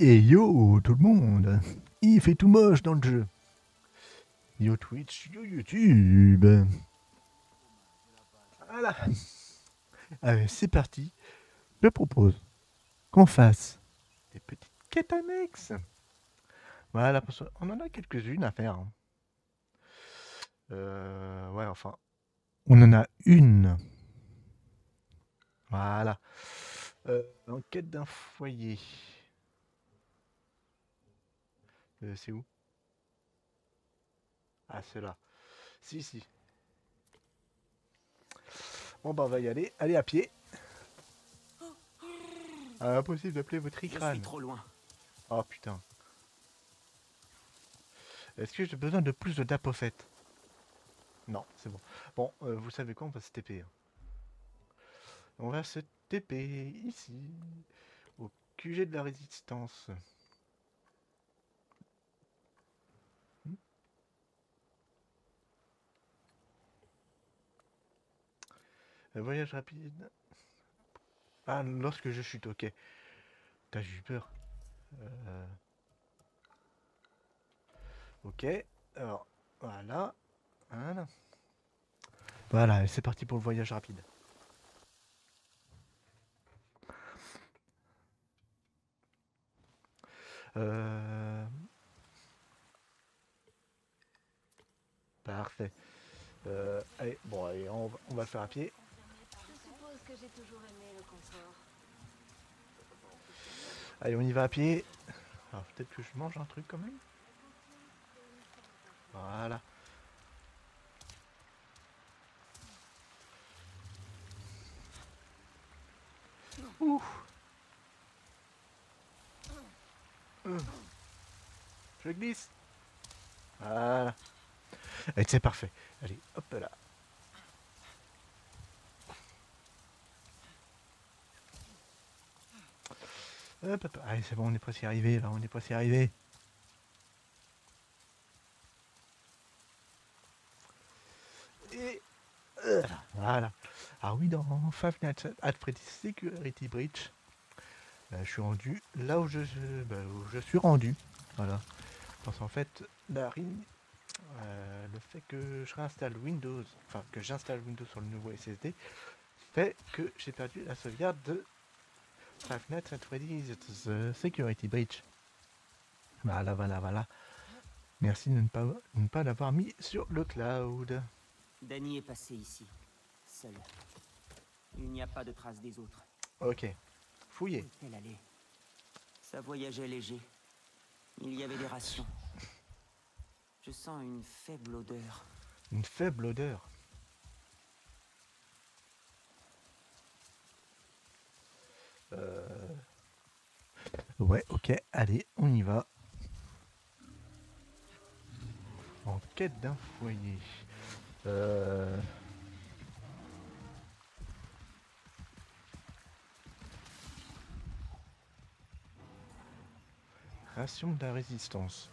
Et yo tout le monde, il fait tout moche dans le jeu. Yo Twitch, yo YouTube. Voilà. Allez, c'est parti. Je propose qu'on fasse des petites quêtes annexes. Voilà, on en a quelques-unes à faire. Ouais, enfin, on en a une. Voilà. Enquête d'un foyer. C'est où? Ah, c'est là. Si, si. Bon, bah, on va y aller. Allez, à pied. Ah, impossible d'appeler votre Ikran. Je suis trop loin. Oh, putain. Est-ce que j'ai besoin de plus de dap au fait? Non, c'est bon. Bon, vous savez quoi? On va se TP. On va se TP ici. Au QG de la résistance. Voyage rapide. Ah, lorsque je chute, ok. Putain, j'ai eu peur. Ok. Alors, voilà. Voilà. Voilà, c'est parti pour le voyage rapide. Parfait. Allez, bon, allez, on va le faire à pied. J'ai toujours aimé le confort. Allez, on y va à pied. Alors peut-être que je mange un truc quand même. Voilà. Ouh. Je glisse. Voilà. Et c'est parfait. Allez, hop là. Hop, hop. Allez, c'est bon, on est presque arrivé, là, on est presque arrivé. Et voilà. Ah oui, dans Five Nights at Freddy's Security Breach, je suis rendu là où je suis rendu. Voilà. Parce qu'en fait, la rime, le fait que je réinstalle Windows, enfin que j'installe Windows sur le nouveau SSD, fait que j'ai perdu la sauvegarde de Five Nights at Freddy's Security Breach. Voilà, voilà, voilà. Merci de ne pas l'avoir mis sur le cloud. Danny est passé ici, seul. Il n'y a pas de traces des autres. Ok. Fouillez. Elle allait. Ça voyageait léger. Il y avait des rations. Je sens une faible odeur. Une faible odeur. Ouais, ok, allez, on y va. En quête d'un foyer. Ration de la résistance.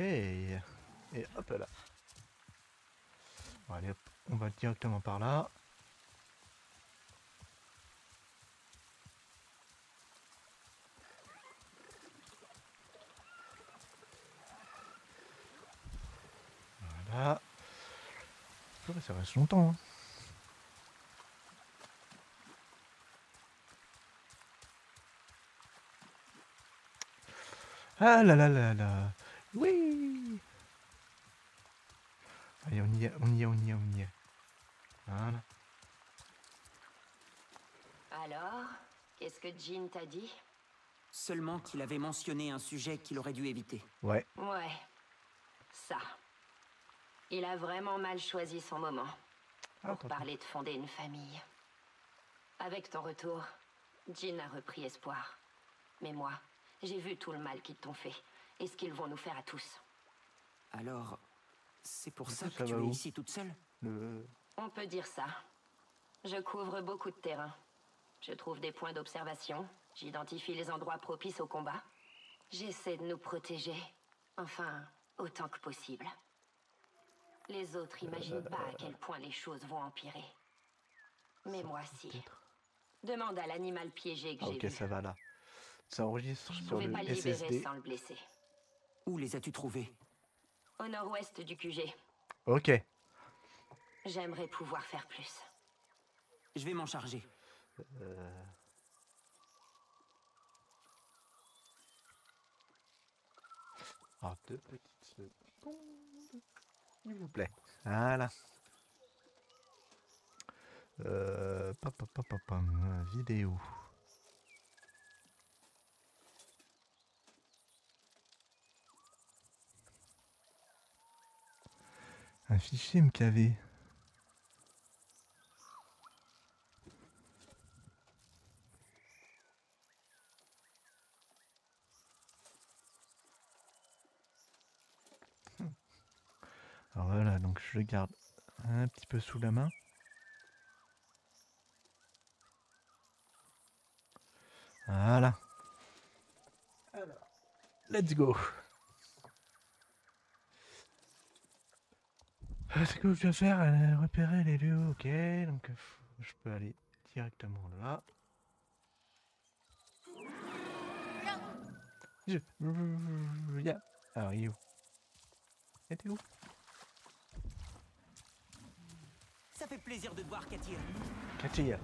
Et hop là. Bon, allez, hop. On va directement par là. Voilà. Ça reste longtemps. Hein. Ah là là là là. Oui. Allez, on y est, on y est, on y est, on y est. Voilà. Alors, qu'est-ce que Jean t'a dit? Seulement qu'il avait mentionné un sujet qu'il aurait dû éviter. Ouais. Ouais. Ça. Il a vraiment mal choisi son moment pour parler de fonder une famille. Avec ton retour, Jean a repris espoir. Mais moi, j'ai vu tout le mal qu'ils t'ont fait et ce qu'ils vont nous faire à tous. Alors, c'est pour ça que tu es ici toute seule? On peut dire ça. Je couvre beaucoup de terrain. Je trouve des points d'observation. J'identifie les endroits propices au combat. J'essaie de nous protéger. Enfin, autant que possible. Les autres n'imaginent pas à quel point les choses vont empirer. Mais moi, si. Demande à l'animal piégé que j'ai vu. Ok, ça va là. Ça enregistre sur le SSD. Je ne pouvais pas le libérer sans le blesser. Où les as-tu trouvés? Au nord-ouest du QG. Ok. J'aimerais pouvoir faire plus. Je vais m'en charger. Alors, deux petites secondes. S'il vous plaît. Voilà. Vidéo. Un fichier MKV. Alors voilà, donc je le garde un petit peu sous la main. Voilà. Alors, let's go. Ce que je dois faire, repérer les lieux, ok, donc je peux aller directement là. Alors, il est où? Et t'es où? Ça fait plaisir de te voir, Katia. Katia.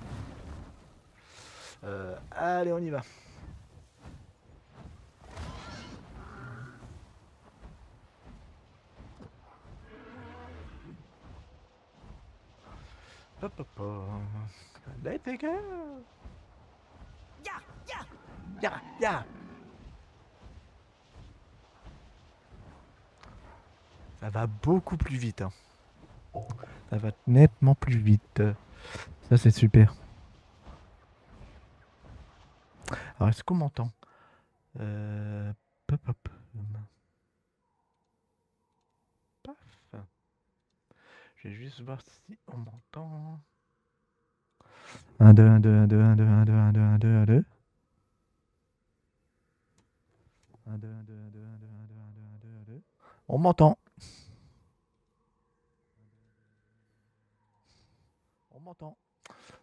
Allez, on y va. Hop hop hop. Let's go. Ya ya ya ya. Ça va beaucoup plus vite. Hein. Ça va nettement plus vite. Ça, c'est super. Alors, est-ce qu'on m'entend? Pop, pop. Paf. Je vais juste voir si on m'entend. 1, 2, 1, 2, 1, 2, 1, 2, 1, 2, 1, 2, 1, 2, 1, 2. 1, 2, 1, 2, 1, 2, 1, 2, 1, 2, 1, 2, 1, 2, 1, 2. On m'entend. On m'entend.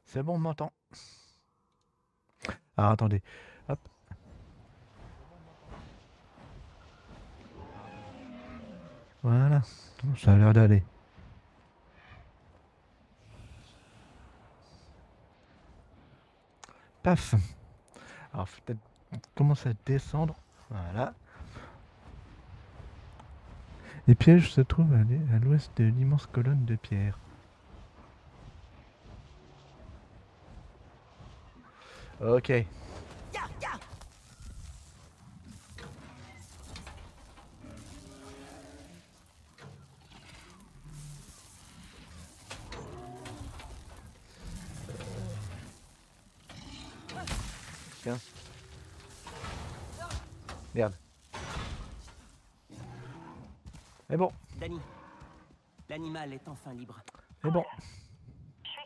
C'est bon, on m'entend. Ah, attendez. Hop. Voilà. Ça a l'air d'aller. Paf. Alors, faut peut-être commencer à descendre. Voilà. Les pièges se trouvent à l'ouest de l'immense colonne de pierre. Ok. Tiens. Merde. C'est bon. Dani, l'animal est enfin libre. C'est bon. Ça fait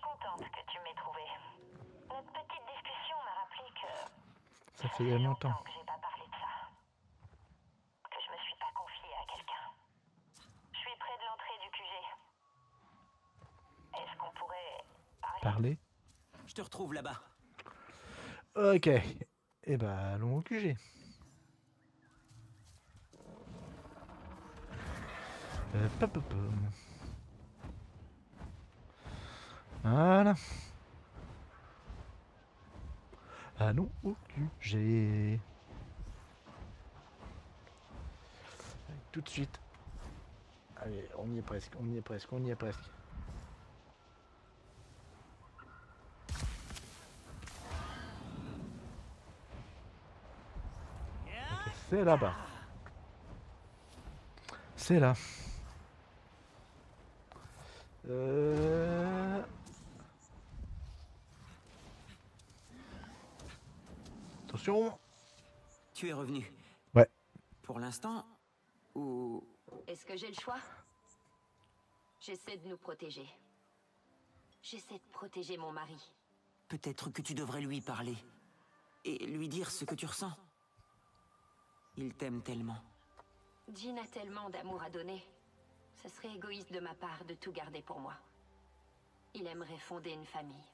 longtemps que j'ai pas parlé de ça, que je me suis pas confiée à quelqu'un. te retrouve là-bas. Ok. Eh ben, allons au QG. Voilà. Allons au QG. Tout de suite. Allez, on y est presque, on y est presque, on y est presque. Okay, c'est là-bas. C'est là. Attention. Tu es revenu. Ouais. Pour l'instant, ou... Est-ce que j'ai le choix? J'essaie de nous protéger. J'essaie de protéger mon mari. Peut-être que tu devrais lui parler. Et lui dire ce que tu ressens. Il t'aime tellement. Jean a tellement d'amour à donner. Ce serait égoïste de ma part de tout garder pour moi. Il aimerait fonder une famille.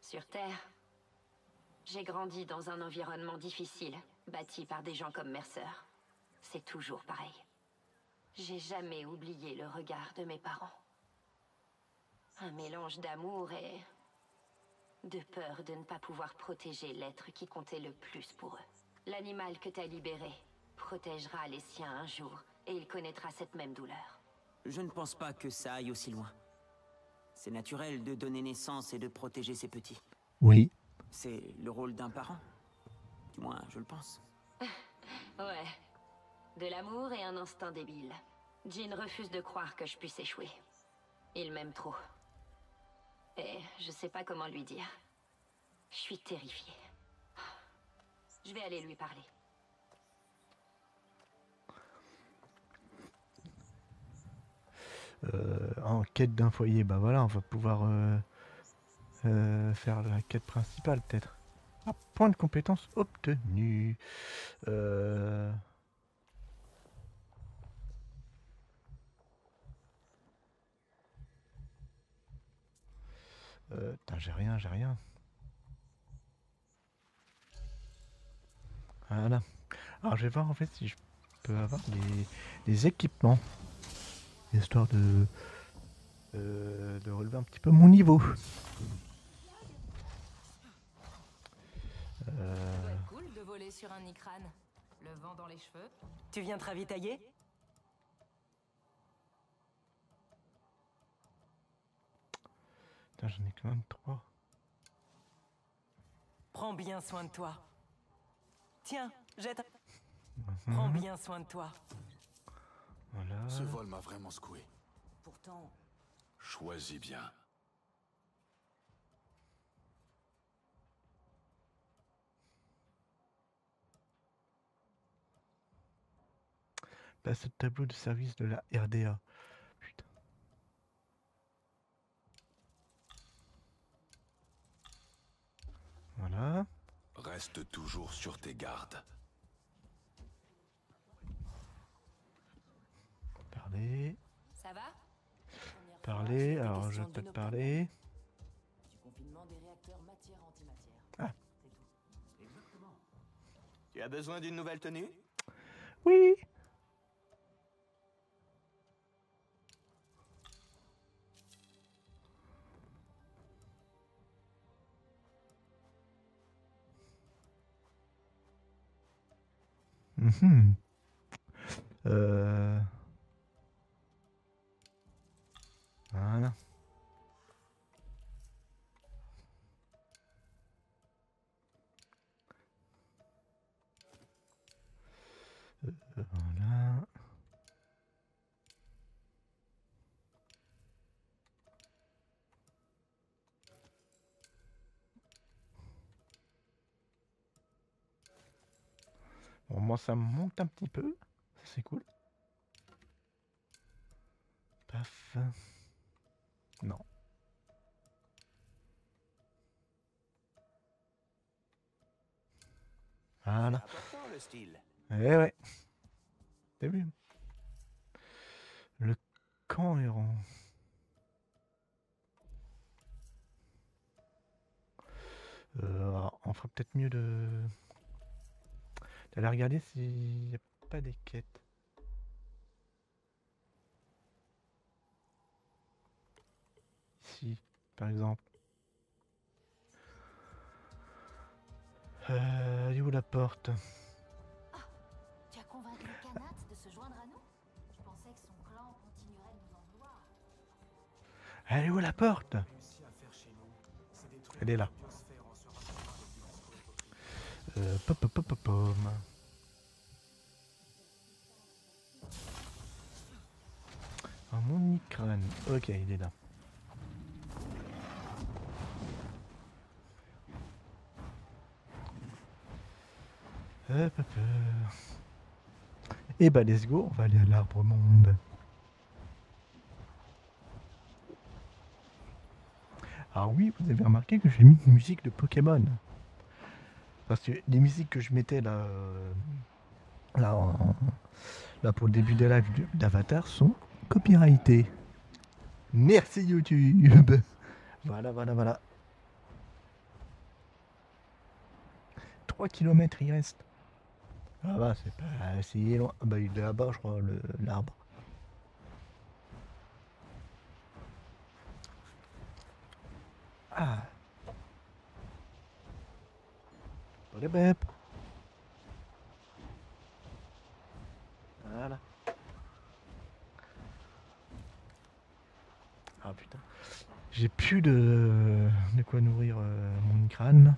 Sur Terre, j'ai grandi dans un environnement difficile, bâti par des gens comme Mercer. C'est toujours pareil. J'ai jamais oublié le regard de mes parents. Un mélange d'amour et... de peur de ne pas pouvoir protéger l'être qui comptait le plus pour eux. L'animal que t'as libéré protégera les siens un jour, et il connaîtra cette même douleur. Je ne pense pas que ça aille aussi loin. C'est naturel de donner naissance et de protéger ses petits. Oui. C'est le rôle d'un parent. Du moins, je le pense. Ouais. De l'amour et un instinct débile. Jean refuse de croire que je puisse échouer. Il m'aime trop. Et je sais pas comment lui dire. Je suis terrifiée. Je vais aller lui parler. En quête d'un foyer, bah voilà, on va pouvoir faire la quête principale peut-être. Ah, point de compétence obtenu. Putain, j'ai rien. Voilà. Alors je vais voir en fait si je peux avoir des équipements. Histoire de relever un petit peu mon niveau. Ça doit être cool de voler sur un Ikran. Le vent dans les cheveux. Tu viens te ravitailler? Putain, j'en ai quand même 3. Prends bien soin de toi. Tiens, jette. Prends bien soin de toi. Voilà. Ce vol m'a vraiment secoué. Pourtant, choisis bien. Passe au tableau de service de la RDA. Putain. Voilà. Reste toujours sur tes gardes. Ça va? Parler, alors je vais peut-être parler. Du confinement des réacteurs matière-antimatière. Ah. Exactement. Tu as besoin d'une nouvelle tenue? Oui. Voilà. Voilà. Bon, moi ça me monte un petit peu. Ça c'est cool. Paf. Non. Voilà. Le style. Eh ouais. T'as vu. Le camp errant. On fera peut-être mieux d'aller regarder s'il n'y a pas des quêtes. Ici, par exemple. Elle est où la porte? Ah, tu as convaincu le canat de se joindre à nous? Je pensais que son clan continuerait de nous en vouloir. Elle est où la porte? Elle est là. Pom. Ah, mon Ikran. Ok, il est là. Et bah let's go, on va aller à l'arbre monde. Alors oui, vous avez remarqué que j'ai mis une musique de Pokémon. Parce que les musiques que je mettais là pour le début des lives d'Avatar sont copyrightées. Merci YouTube. Voilà. 3 km il reste. Ah bah c'est pas si loin. Bah il est là-bas je crois, l'arbre. Ah. Voilà. Ah putain. J'ai plus de quoi nourrir mon crâne.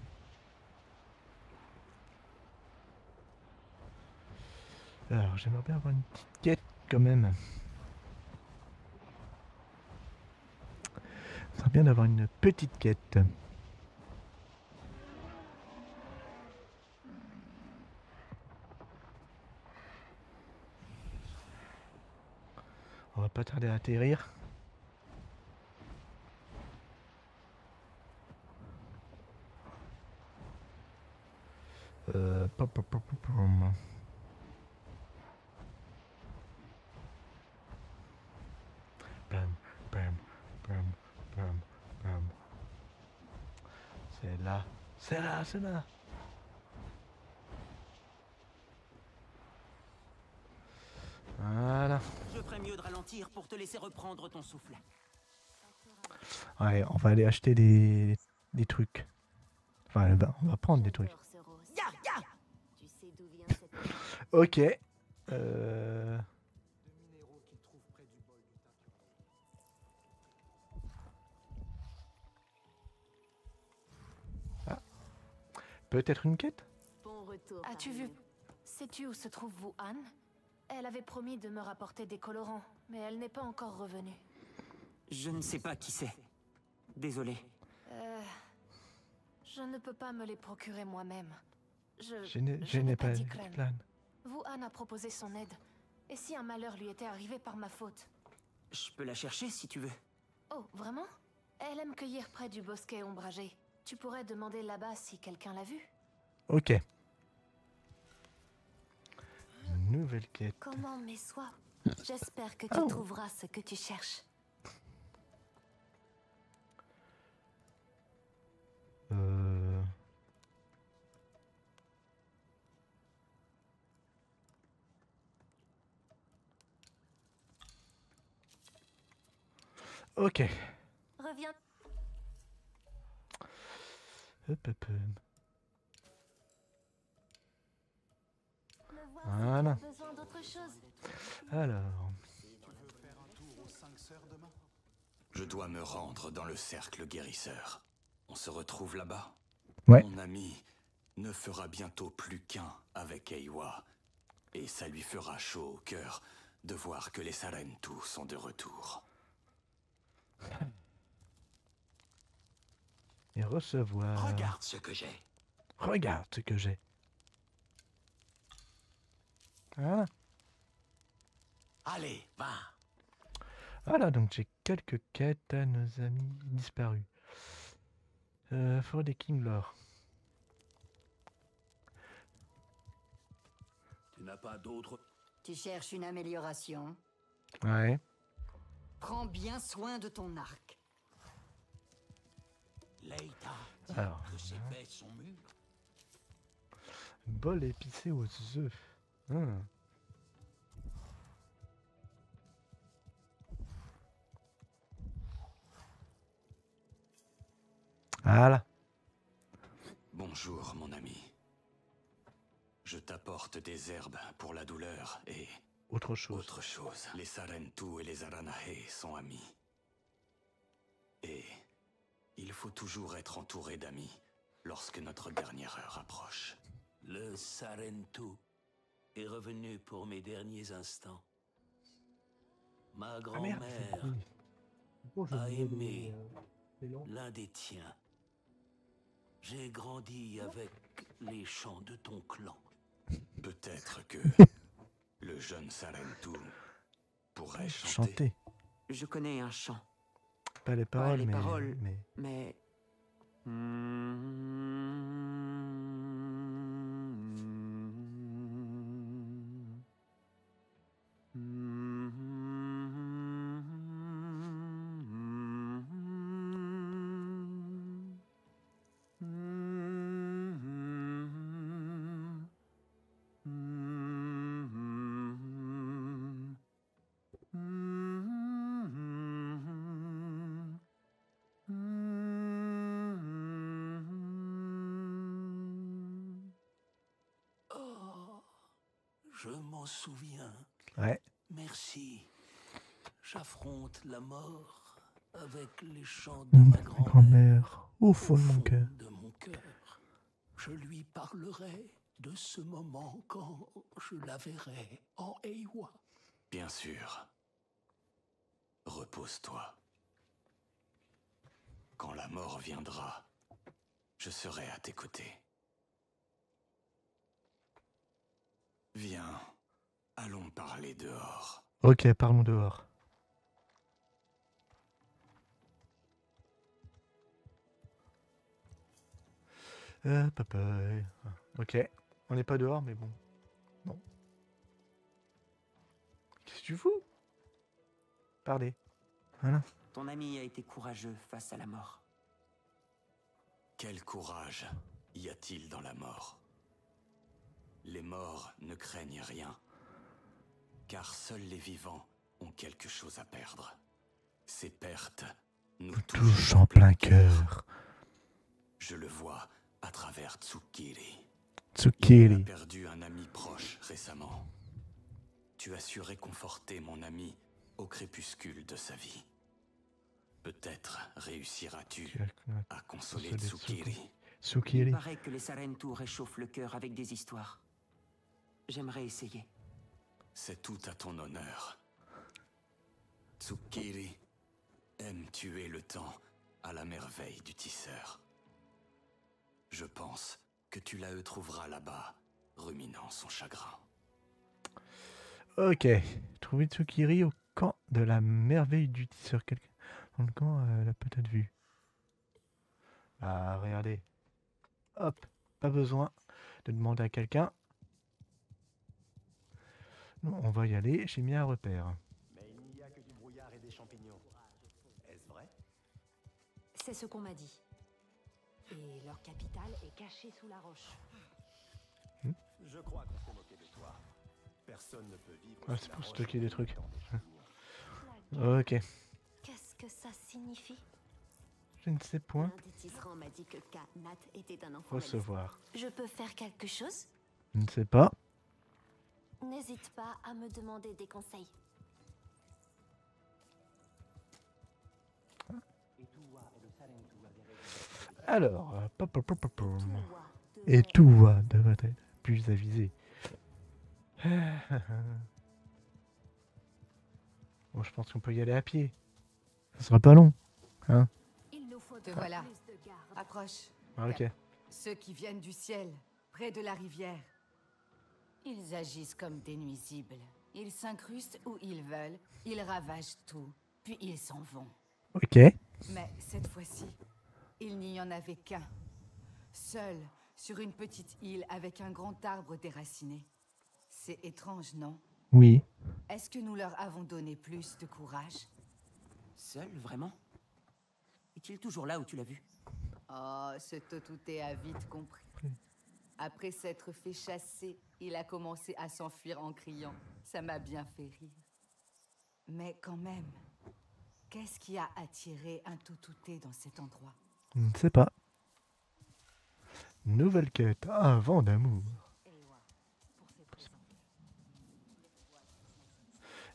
Alors j'aimerais bien avoir une petite quête quand même. Ça serait bien d'avoir une petite quête. On va pas tarder à atterrir. C'est là, c'est là. Voilà. Je ferais mieux de ralentir pour te laisser reprendre ton souffle. Ouais, on va aller acheter des trucs. Enfin, on va prendre des trucs. Ok. Peut-être une quête? Bon retour. As-tu vu? Sais-tu où se trouve Wuhan? Elle avait promis de me rapporter des colorants, mais elle n'est pas encore revenue. Je ne sais pas qui c'est. Désolé. Je ne peux pas me les procurer moi-même. Je n'ai pas de plan. Wuhan a proposé son aide. Et si un malheur lui était arrivé par ma faute? Je peux la chercher si tu veux. Oh, vraiment? Elle aime cueillir près du bosquet ombragé. Tu pourrais demander là-bas si quelqu'un l'a vu. Ok. Nouvelle quête. Comment mes soins? J'espère que tu trouveras ce que tu cherches. Ok. Reviens. Voilà. Alors. Je dois me rendre dans le cercle guérisseur. On se retrouve là-bas. Ouais. Mon ami ne fera bientôt plus qu'un avec Eiwa. Et ça lui fera chaud au cœur de voir que les Sarentu sont de retour. Et recevoir. Regarde ce que j'ai. Voilà. Allez, va. Voilà, donc j'ai quelques quêtes à nos amis disparus. Forêt des Kinglor. Tu n'as pas d'autre. Tu cherches une amélioration. Ouais. Prends bien soin de ton arc. Alors. Bol épicé aux œufs. Voilà. Bonjour mon ami. Je t'apporte des herbes pour la douleur et... autre chose. Autre chose. Les Sarentu et les Aranahe sont amis. Et il faut toujours être entouré d'amis lorsque notre dernière heure approche. Le Sarentu est revenu pour mes derniers instants. Ma grand-mère a aimé l'un des tiens. J'ai grandi avec les chants de ton clan. Peut-être que le jeune Sarentu pourrait chanter. Je connais un chant. Pas les paroles, Je m'en souviens. Ouais. Merci. J'affronte la mort avec les chants de ma grand-mère. Au fond de mon cœur. Je lui parlerai de ce moment quand je la verrai en Eiwa. Bien sûr. Repose-toi. Quand la mort viendra, je serai à tes côtés. Viens, allons parler dehors. Ok, parlons dehors. Papa. Ok, on n'est pas dehors, mais bon. Non. Qu'est-ce que tu fous? Parlez. Voilà. Ton ami a été courageux face à la mort. Quel courage y a-t-il dans la mort? Les morts ne craignent rien, car seuls les vivants ont quelque chose à perdre. Ces pertes nous touchent en plein cœur. Je le vois à travers Tsukiri. Tsukiri. Il a perdu un ami proche récemment. Tu as su réconforter mon ami au crépuscule de sa vie. Peut-être réussiras-tu à consoler Tsukiri. Il paraît que les Sarentu réchauffent le cœur avec des histoires. J'aimerais essayer. C'est tout à ton honneur. Tsukiri aime tuer le temps à la merveille du tisseur. Je pense que tu la trouveras là-bas, ruminant son chagrin. Ok. Trouver Tsukiri au camp de la merveille du tisseur. Quelqu'un dans le camp l'a peut-être vu. Ah, regardez. Hop. Pas besoin de demander à quelqu'un. Non, on va y aller, j'ai mis un repère. Mais il n'y a que du brouillard et des champignons. Est-ce vrai? C'est ce qu'on m'a dit. Et leur capitale est cachée sous la roche. Je crois qu'on s'est moqué de toi. Personne ne peut vivre. Ah, c'est pour stocker des trucs. Ok. Qu'est-ce que ça signifie? Je ne sais point. Un des tisserands m'a dit que Kanat était un enfant. Recevoir. Je peux faire quelque chose? Je ne sais pas. N'hésite pas à me demander des conseils. Alors, et tout devrait être plus avisé. Bon, je pense qu'on peut y aller à pied. Ça sera pas long, hein? Il nous faut voilà. Approche. Ah, ok. Ceux qui viennent du ciel, près de la rivière. Ils agissent comme des nuisibles. Ils s'incrustent où ils veulent, ils ravagent tout, puis ils s'en vont. Ok. Mais cette fois-ci, il n'y en avait qu'un. Seul, sur une petite île avec un grand arbre déraciné. C'est étrange, non? Oui. Est-ce que nous leur avons donné plus de courage? Seul, vraiment? Est-il toujours là où tu l'as vu? Oh, je te doutais, a vite compris. Après s'être fait chasser, il a commencé à s'enfuir en criant. Ça m'a bien fait rire. Mais quand même, qu'est-ce qui a attiré un toutouté dans cet endroit? Je ne sais pas. Nouvelle quête, un vent d'amour.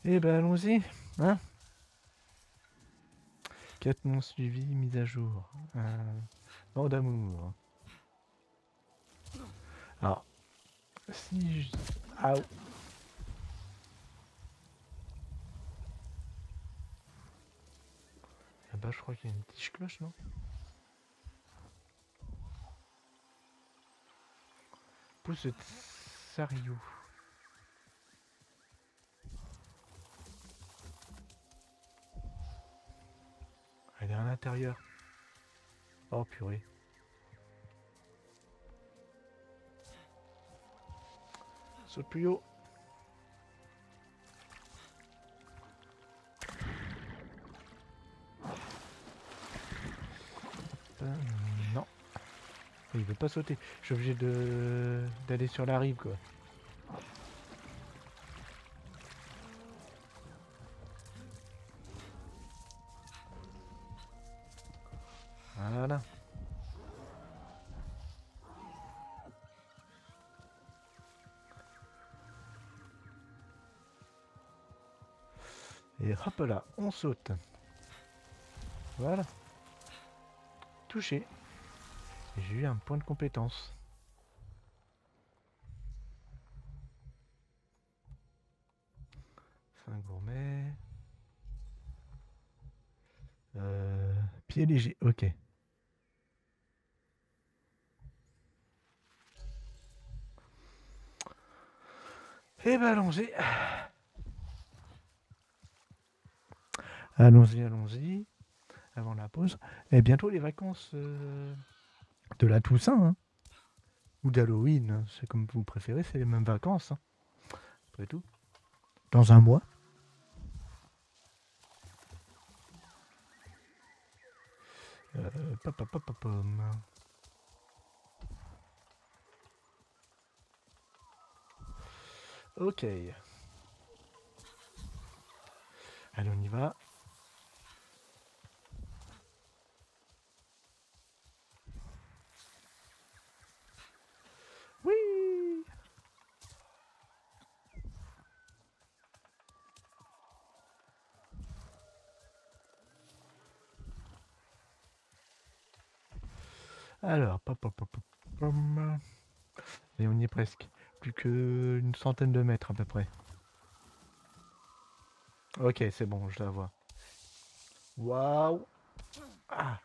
Eh ben allons-y, hein? Quête non suivie, mise à jour. Vent d'amour. Alors, si je... Ah. Ah bah je crois qu'il y a une petite cloche, non? Pousse de Sariou. Elle est à l'intérieur. Oh purée. Saute plus haut. Non. Il veut pas sauter. Je suis obligé de d'aller sur la rive, quoi. Voilà. Et hop là, on saute. Voilà. Touché. J'ai eu un point de compétence. Fin gourmet. Pied léger, ok. Et bah allons-y. Allons-y, allons-y. Avant la pause. Et bientôt les vacances de la Toussaint. Hein. Ou d'Halloween. Hein. C'est comme vous préférez. C'est les mêmes vacances. Hein. Après tout. Dans un mois. Ok. Allez, on y va. Oui. Alors, et on y est presque. Plus qu'une centaine de mètres à peu près. Ok, c'est bon, je la vois. Waouh! Ah.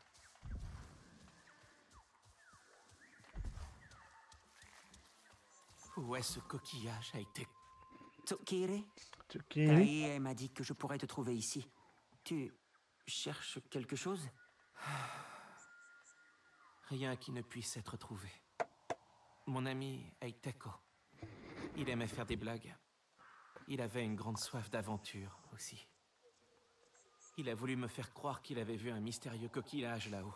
Où est ce coquillage a été? Tsukiri? Tsukiri m'a dit que je pourrais te trouver ici. Tu cherches quelque chose? Rien qui ne puisse être trouvé. Mon ami Aiteko. Il aimait faire des blagues. Il avait une grande soif d'aventure, aussi. Il a voulu me faire croire qu'il avait vu un mystérieux coquillage là-haut.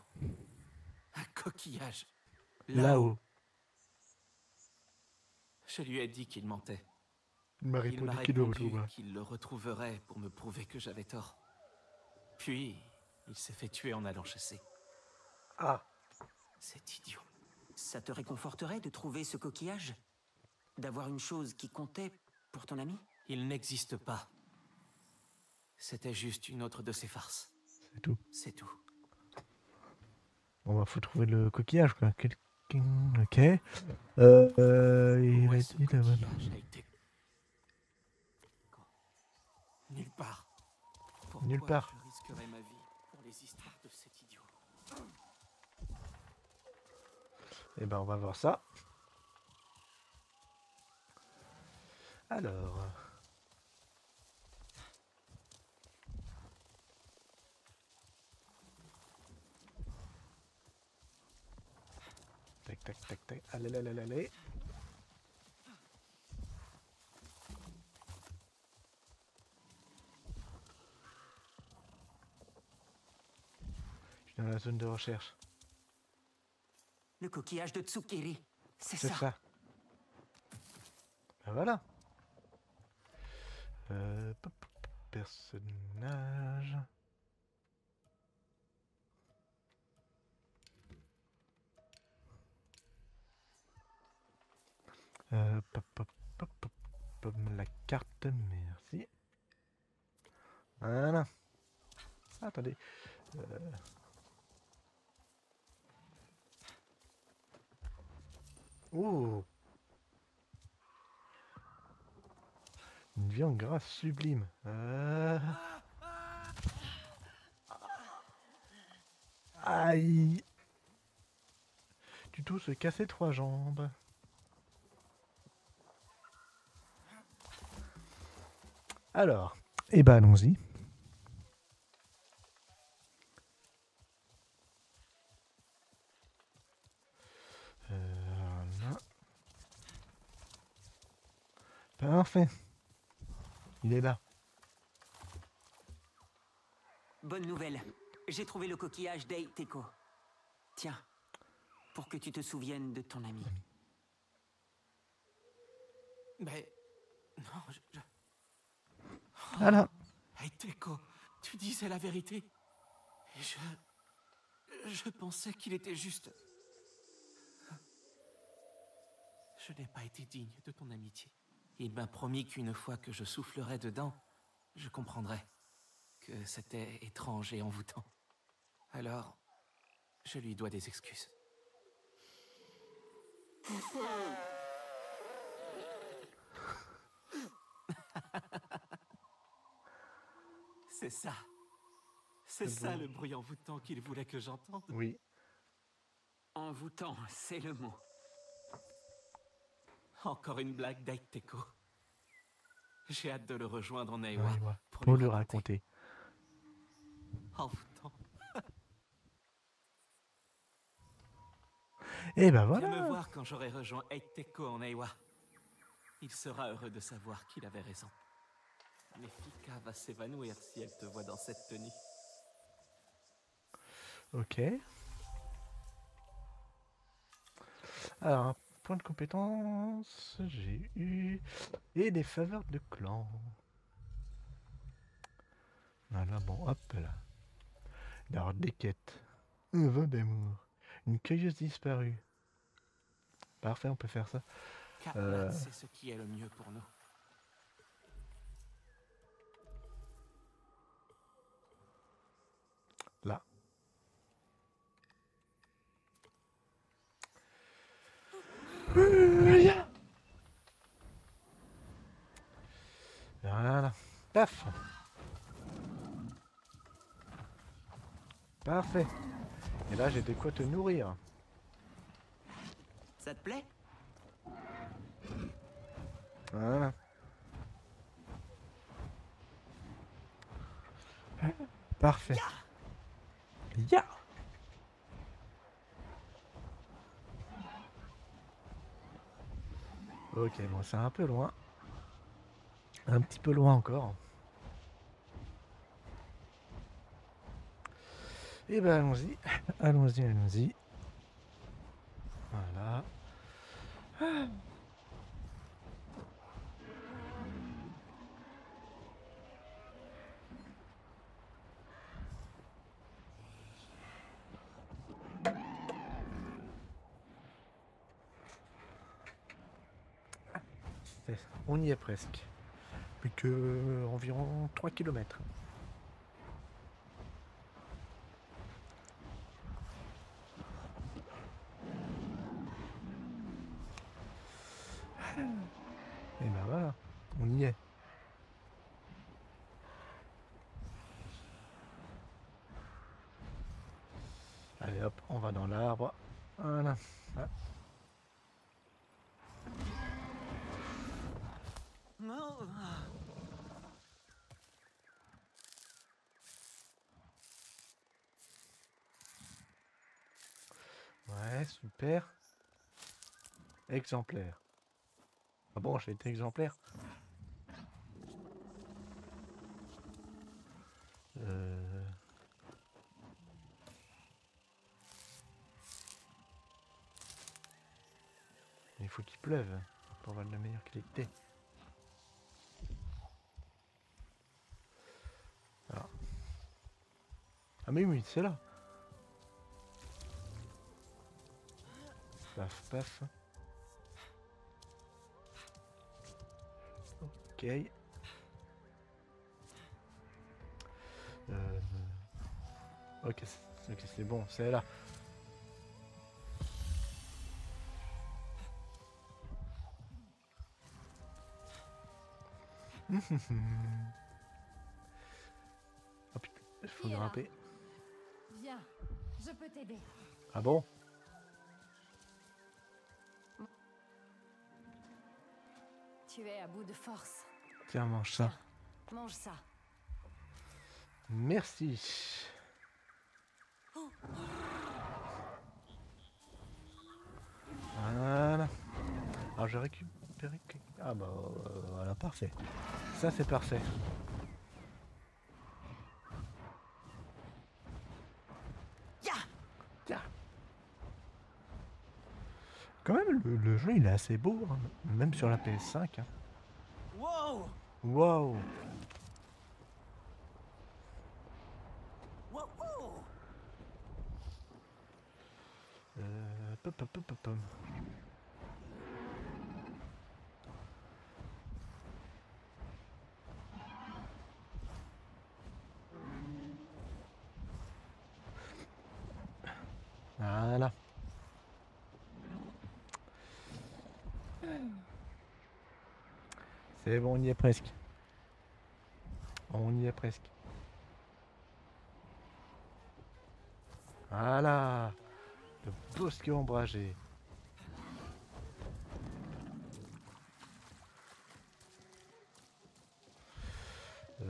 Un coquillage là-haut. Je lui ai dit qu'il mentait. Il m'a répondu qu'il le retrouverait pour me prouver que j'avais tort. Puis, il s'est fait tuer en allant chasser. Ah. C'est idiot. Ça te réconforterait de trouver ce coquillage? D'avoir une chose qui comptait pour ton ami? Il n'existe pas. C'était juste une autre de ses farces. C'est tout. C'est tout. Bon bah faut trouver le coquillage quoi. Ok. Il a dit la bonne. Nulle part. Pourquoi nulle part. Je risquerais ma vie pour les histoires de cet idiot? Et ben on va voir ça. Alors... Tac, tac, tac, tac. Allez, allez, allez, allez. Je suis dans la zone de recherche. Le coquillage de Tsukiri. C'est ça. Ben voilà. Personnage. La carte, merci. Voilà. Attendez. Oh, une viande grasse sublime. Aïe. Tuto se casser 3 jambes. Alors, eh ben allons-y. Parfait. Il est là. Bonne nouvelle. J'ai trouvé le coquillage d'Eiteko. Tiens, pour que tu te souviennes de ton ami. Mais... non, je... Oh, voilà. Eiteko, tu disais la vérité. Et je pensais qu'il était juste... Je n'ai pas été digne de ton amitié. Il m'a promis qu'une fois que je soufflerais dedans, je comprendrais que c'était étrange et envoûtant. Alors, je lui dois des excuses. C'est ça. C'est ça le bruit envoûtant qu'il voulait que j'entende. Oui. Envoûtant, c'est le mot. Encore une blague d'Aiteko. J'ai hâte de le rejoindre en Aiwa pour lui raconter. Envoûtant. Et ben voilà. Viens me voir quand j'aurai rejoint Eiteko en Aiwa. Il sera heureux de savoir qu'il avait raison. Mais Fika va s'évanouir si elle te voit dans cette tenue. Ok. Alors... point de compétence, j'ai eu... et des faveurs de clan. Voilà, bon, hop là. Alors, des quêtes. Un vœu d'amour. Une curieuse disparue. Parfait, on peut faire ça. C'est ce qui est le mieux pour nous. Là. Voilà. Paf. Parfait. Et là, j'ai de quoi te nourrir. Ça te plaît? Voilà. Parfait. Ya. Yeah. Ok, bon, c'est un peu loin. Un petit peu loin encore. Et ben allons-y. Allons-y, allons-y. Voilà. On y est presque. Plus que environ 3 km. Et ben voilà, on y est. Allez hop, on va dans l'arbre. Voilà. Ah. Ouais, super. Exemplaire. Ah bon, j'ai été exemplaire. Il faut qu'il pleuve pour avoir de la meilleure qualité. Ah, ah mais oui, c'est là. Paf, paf. Ok. Ok, c'est bon, c'est là. Oh putain, il faut grimper. Viens, je peux t'aider. Ah bon? Tu es à bout de force. Tiens, mange ça. Mange ça. Merci. Oh. Voilà. Alors je récupère. Ah bah voilà, parfait. Ça c'est parfait. Quand même, le jeu il est assez beau, hein, même sur la PS5. Hein. Wow. Wow. Pop, pop, pop, pop. Voilà. C'est bon, on y est presque. On y est presque. Voilà. Le bosquet ombragé. Là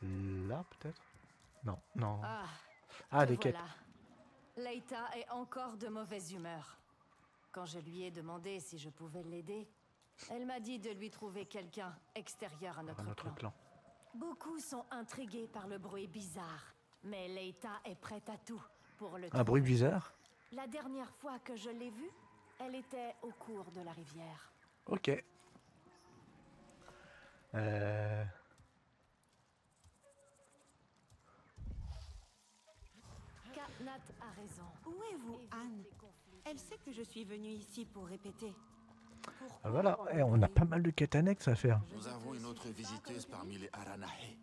peut-être? Non, non. Ah, des quêtes. Voilà. Leïta est encore de mauvaise humeur. Quand je lui ai demandé si je pouvais l'aider, elle m'a dit de lui trouver quelqu'un extérieur à notre clan. Beaucoup sont intrigués par le bruit bizarre, mais Leïta est prête à tout. Pour le un bruit bizarre. La dernière fois que je l'ai vue, elle était au cours de la rivière. Ok. Katnat a raison. Où êtes-vous, Anne? Elle sait que je suis venue ici pour répéter. Ah voilà, eh, on a pas mal de quêtes annexes à faire. Nous avons une autre visiteuse parmi les Aranahe.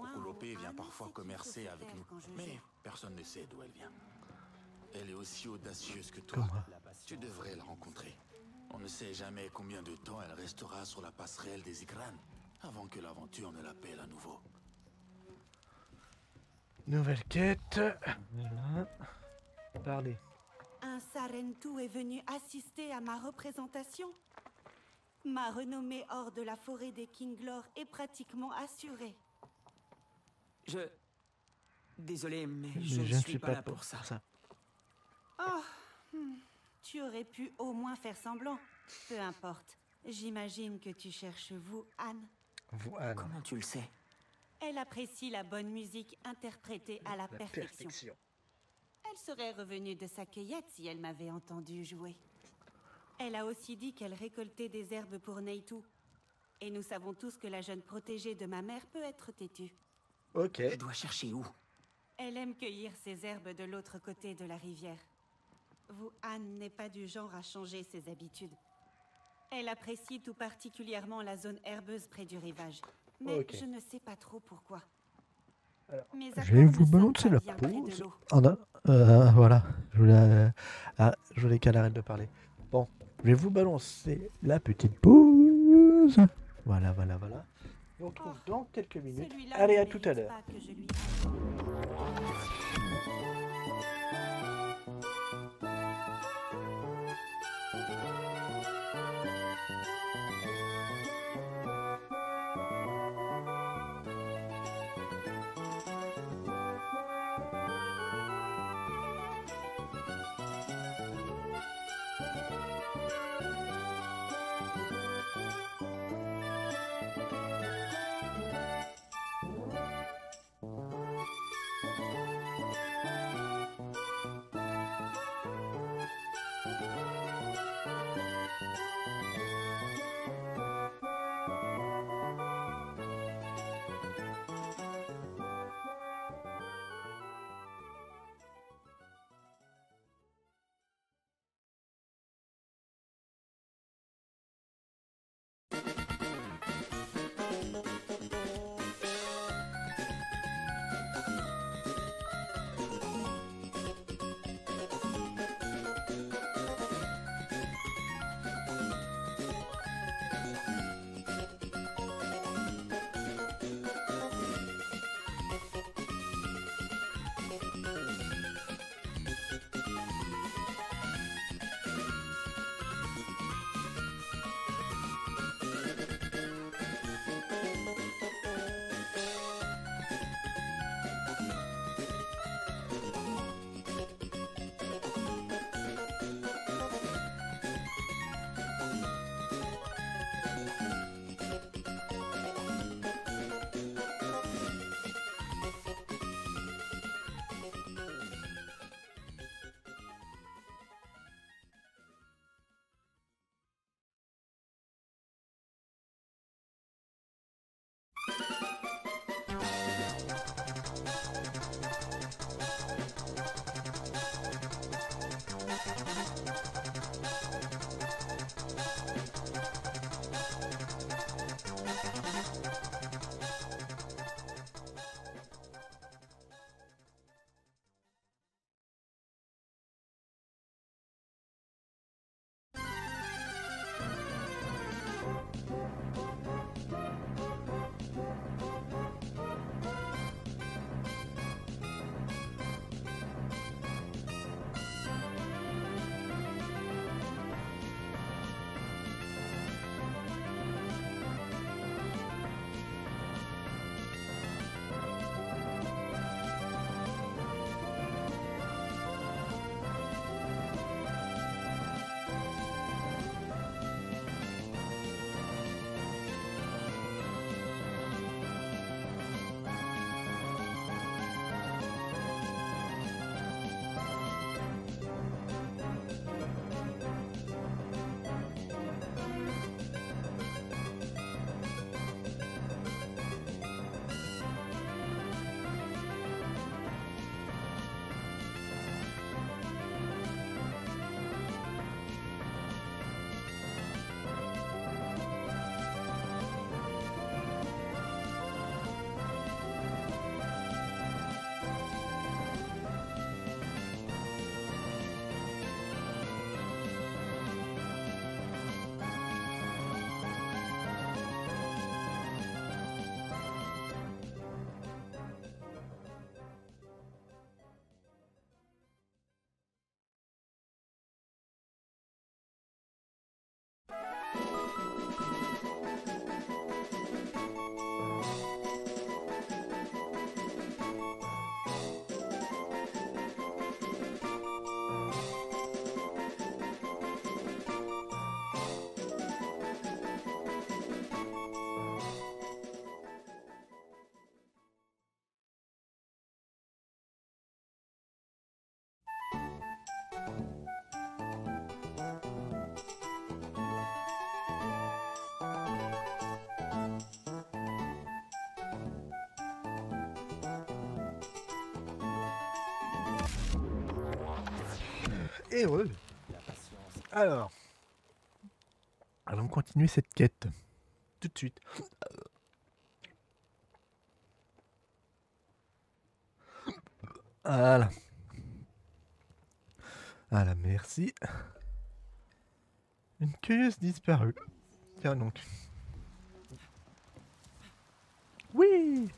Okulopé vient parfois commercer avec nous, mais personne ne sait d'où elle vient. Elle est aussi audacieuse que toi. Tu devrais la rencontrer. On ne sait jamais combien de temps elle restera sur la passerelle des Ikran avant que l'aventure ne l'appelle à nouveau. Nouvelle quête. Parlez. Un Sarentou est venu assister à ma représentation. Ma renommée hors de la forêt des Kinglor est pratiquement assurée. Désolé, mais je ne suis pas là pour ça. Oh, tu aurais pu au moins faire semblant. Peu importe. J'imagine que tu cherches vous, Anne. Vous, Anne. Comment tu le sais? Elle apprécie la bonne musique interprétée à la perfection. Elle serait revenue de sa cueillette si elle m'avait entendu jouer. Elle a aussi dit qu'elle récoltait des herbes pour Neitu. Et nous savons tous que la jeune protégée de ma mère peut être têtue. Ok. Je dois chercher où? Elle aime cueillir ses herbes de l'autre côté de la rivière. Vous, Anne, n'est pas du genre à changer ses habitudes. Elle apprécie tout particulièrement la zone herbeuse près du rivage. Mais je ne sais pas trop pourquoi. Alors, je vais vous balancer la pause. Voilà, je voulais qu'elle arrête de parler. Bon, je vais vous balancer la petite pause. Voilà, voilà, voilà. On se retrouve dans quelques minutes. Allez, à tout à l'heure. Et oui. Alors, allons continuer cette quête tout de suite. Voilà. Voilà, merci. Une curieuse disparue. Tiens donc. Oui.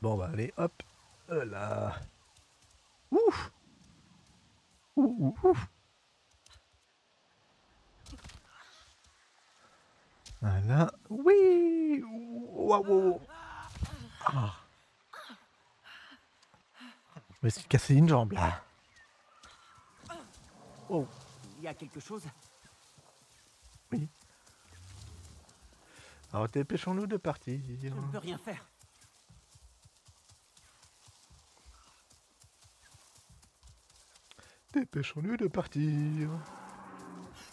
Bon bah allez, hop, là. Ouf. Ouh, ouf. Voilà. Oui. Waouh. Ah. Je me suis cassé une jambe là. Oh. Il y a quelque chose. Oui. Alors dépêchons-nous de partir. Je ne peux rien faire. Dépêchons-nous de partir.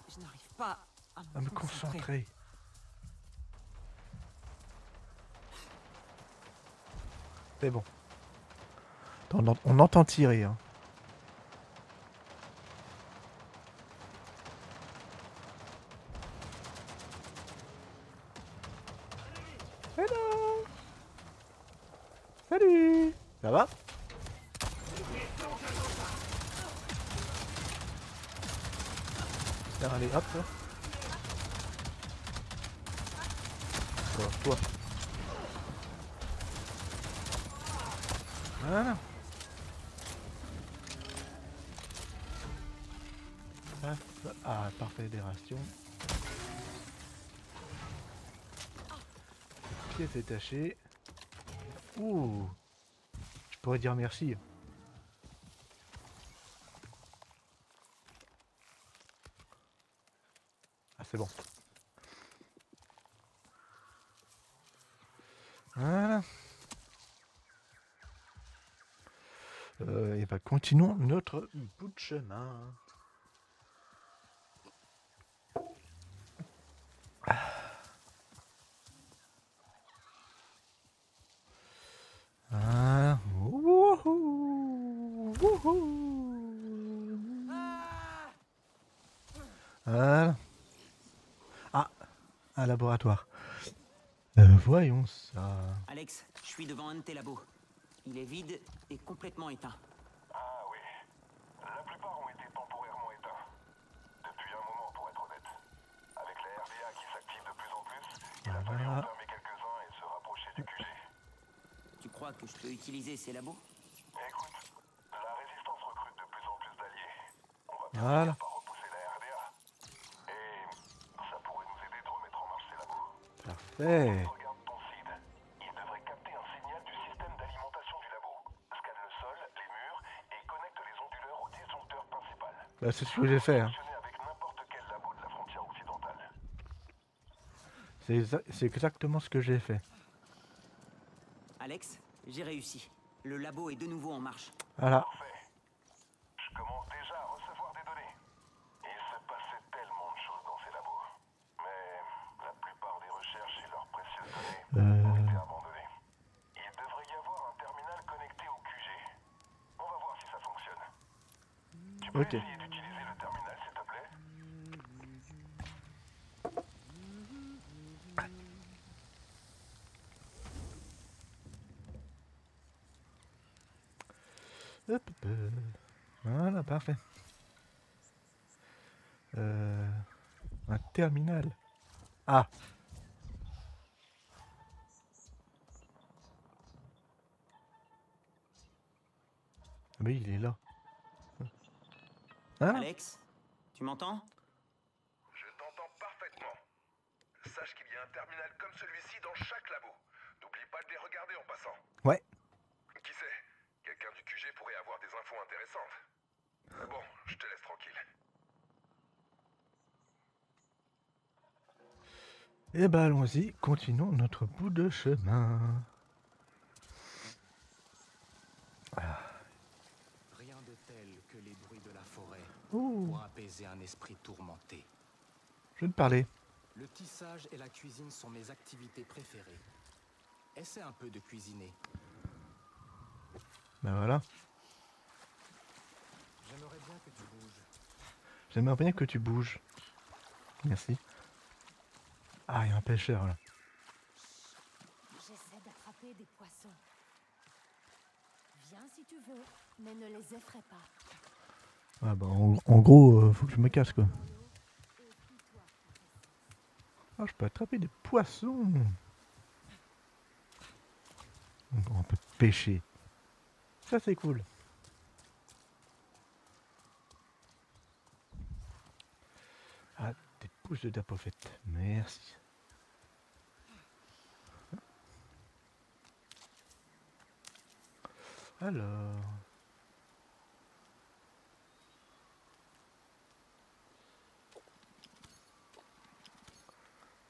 Je n'arrive pas à me concentrer. C'est bon. On entend tirer. Hein. Hello. Salut. Ça va? Allez, hop, là. Toi, toi. Voilà. Ça, ça. Ah, parfait, des rations. Le pied détaché. Ouh. Je pourrais dire merci. C'est bon. Voilà. Et bien, continuons notre bout de chemin. Ah. Wouhou. Wouhou. Voilà. Un laboratoire. Voyons ça. Alex, je suis devant un de tes labos. Il est vide et complètement éteint. Ah oui. La plupart ont été temporairement éteints. Depuis un moment, pour être honnête. Avec la RDA qui s'active de plus en plus, il a fallu enfermer quelques-uns et se rapprocher du QG. Tu crois que je peux utiliser ces labos? Écoute, la résistance recrute de plus en plus d'alliés. On va bien voilà. Hey. Regarde ton feed, il devrait capter un signal du système d'alimentation du labo. Scanne le sol, les murs et connecte les onduleurs au disjoncteur principal. Bah, c'est ce que j'ai fait. Hein. Avec n'importe quel labo de la frontière occidentale. C'est exactement ce que j'ai fait. Alex, j'ai réussi. Le labo est de nouveau en marche. Voilà. Ok. Essayez d'utiliser le terminal, s'il te plaît. Hop, voilà, parfait. Un terminal. Ah. Mais il est là. Hein? Alex, tu m'entends? Je t'entends parfaitement. Sache qu'il y a un terminal comme celui-ci dans chaque labo. N'oublie pas de les regarder en passant. Ouais. Qui sait? Quelqu'un du QG pourrait avoir des infos intéressantes. Ah bon, je te laisse tranquille. Eh ben allons-y, continuons notre bout de chemin. tels que les bruits de la forêt pour apaiser un esprit tourmenté. Je vais te parler. Le tissage et la cuisine sont mes activités préférées. Essaie un peu de cuisiner. Ben voilà. J'aimerais bien que tu bouges. J'aimerais bien que tu bouges. Merci. Ah, il y a un pêcheur là. J'essaie d'attraper des poissons. Viens si tu veux, mais ne les effraie pas. Ah bah en gros, faut que je me casse quoi. Ah, je peux attraper des poissons. On peut pêcher. Ça c'est cool. Ah, des pouces de Dapophète. Merci. Alors...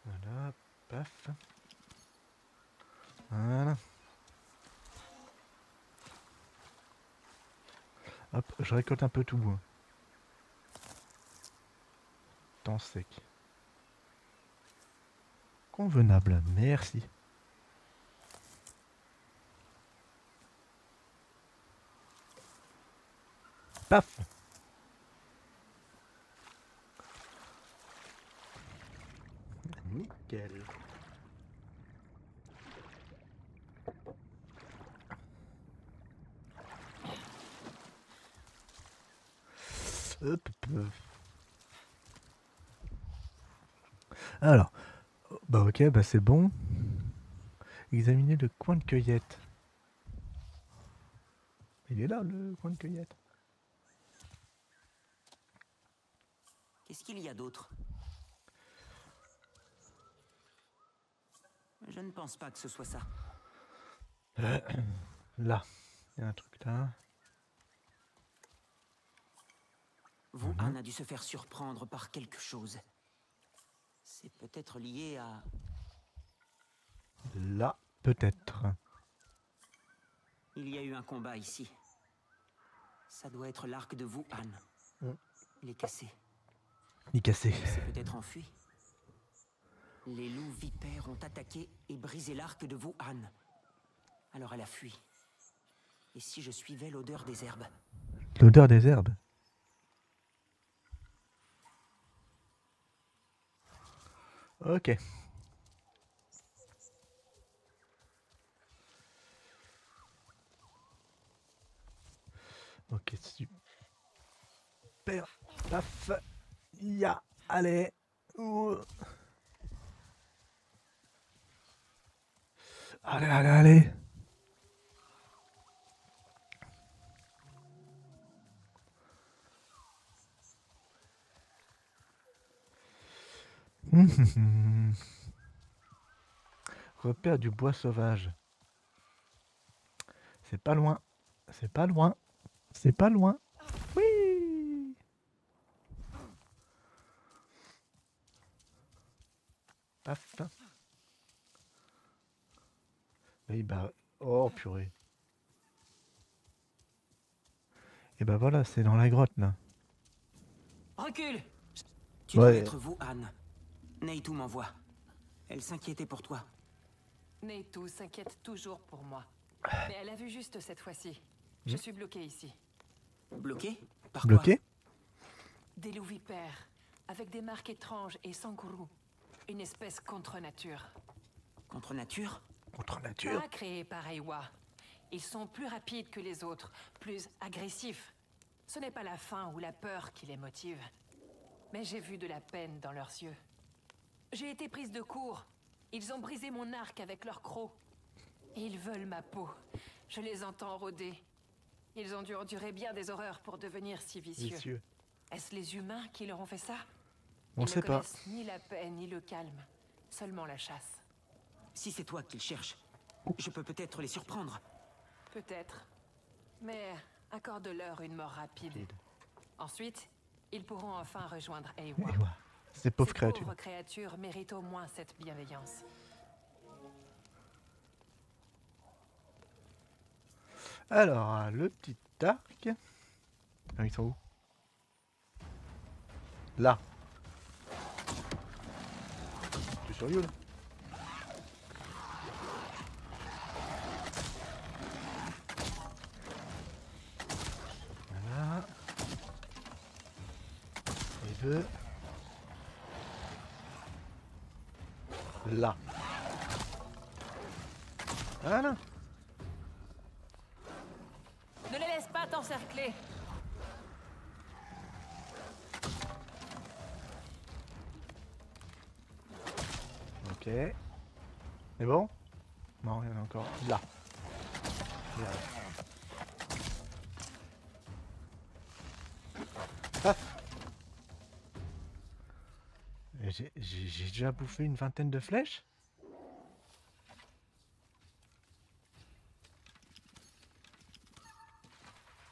Voilà, paf. Voilà. Hop, je récolte un peu tout. Temps sec. Convenable, merci. Paf. Nickel. Hop. Alors, bah ok, bah c'est bon. Examinez le coin de cueillette. Il est là le coin de cueillette. Qu'est-ce qu'il y a d'autre? Je ne pense pas que ce soit ça. Là, il y a un truc là. Vous, Anne a dû se faire surprendre par quelque chose. C'est peut-être lié à... Là, peut-être. Il y a eu un combat ici. Ça doit être l'arc de vous, Anne. Il est cassé. C'est peut-être enfui. Les loups vipères ont attaqué et brisé l'arc de Wuhan. Alors elle a fui. Et si je suivais l'odeur des herbes? L'odeur des herbes? Ok. Ok, super. Paf. Ya, allez. Allez, allez, allez. Repère du bois sauvage. C'est pas loin. C'est pas loin. C'est pas loin. Paf. Et bah, oh purée. Et bah voilà, c'est dans la grotte là. Recule. Tu dois être vous, Anne. Neitou m'envoie. Elle s'inquiétait pour toi. Neitou s'inquiète toujours pour moi. Mais elle a vu juste cette fois-ci. Je suis bloqué ici. Bloqué? Par quoi? Bloqué? Des loups vipères, avec des marques étranges et sans gourou. Une espèce contre nature. Contre nature? Contre nature. Pas créé par Ewa. Ils sont plus rapides que les autres, plus agressifs. Ce n'est pas la faim ou la peur qui les motive. Mais j'ai vu de la peine dans leurs yeux. J'ai été prise de court. Ils ont brisé mon arc avec leurs crocs. Et ils veulent ma peau. Je les entends rôder. Ils ont dû endurer bien des horreurs pour devenir si vicieux. Est-ce les humains qui leur ont fait ça? On ne sait pas. Ni la paix, ni le calme. Seulement la chasse. Si c'est toi qu'ils cherchent, je peux peut-être les surprendre. Peut-être. Mais accorde-leur une mort rapide. Ensuite, ils pourront enfin rejoindre Ewa. Ces pauvres créatures. Ces pauvres créatures méritent au moins cette bienveillance. Alors, le petit arc. Hein, ils sont où? Là. Tu es sérieux là? Voilà. Et deux. Là. Voilà. Ne les laisse pas t'encercler. Ok. C'est bon? Non, il y en a encore. Là. Paf. J'ai déjà bouffé une vingtaine de flèches?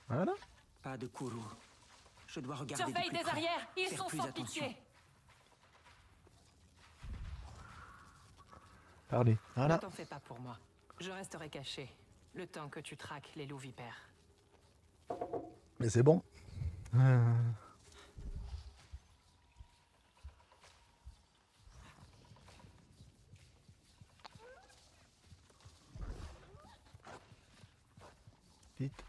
Voilà. Pas de courroux. Je dois regarder. Surveille des arrières, ils sont sans pitié. Parlez. Voilà. Ne t'en fais pas pour moi. Je resterai caché le temps que tu traques les loups vipères. Mais c'est bon. Vite.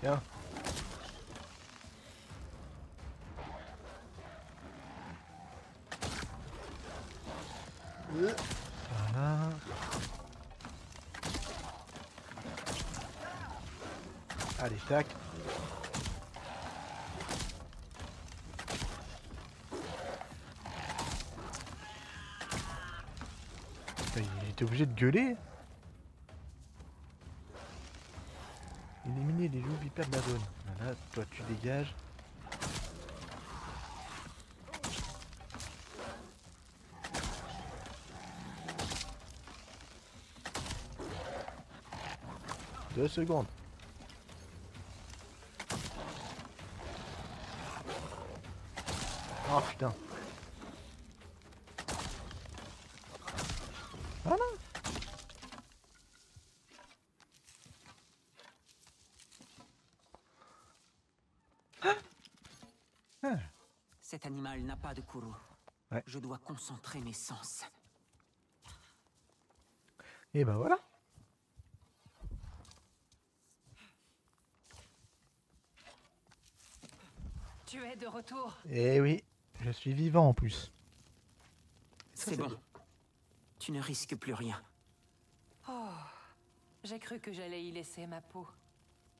Tiens. Voilà. Allez, tac. Il était obligé de gueuler. Éliminer les loups vipères de la zone. Voilà, toi tu dégages. Deux secondes. Oh putain. Voilà. Cet animal n'a pas de courroux. Ouais. Je dois concentrer mes sens. Et ben voilà. Tu es de retour. Eh oui, je suis vivant en plus. C'est bon. Tu ne risques plus rien. Oh, j'ai cru que j'allais y laisser ma peau.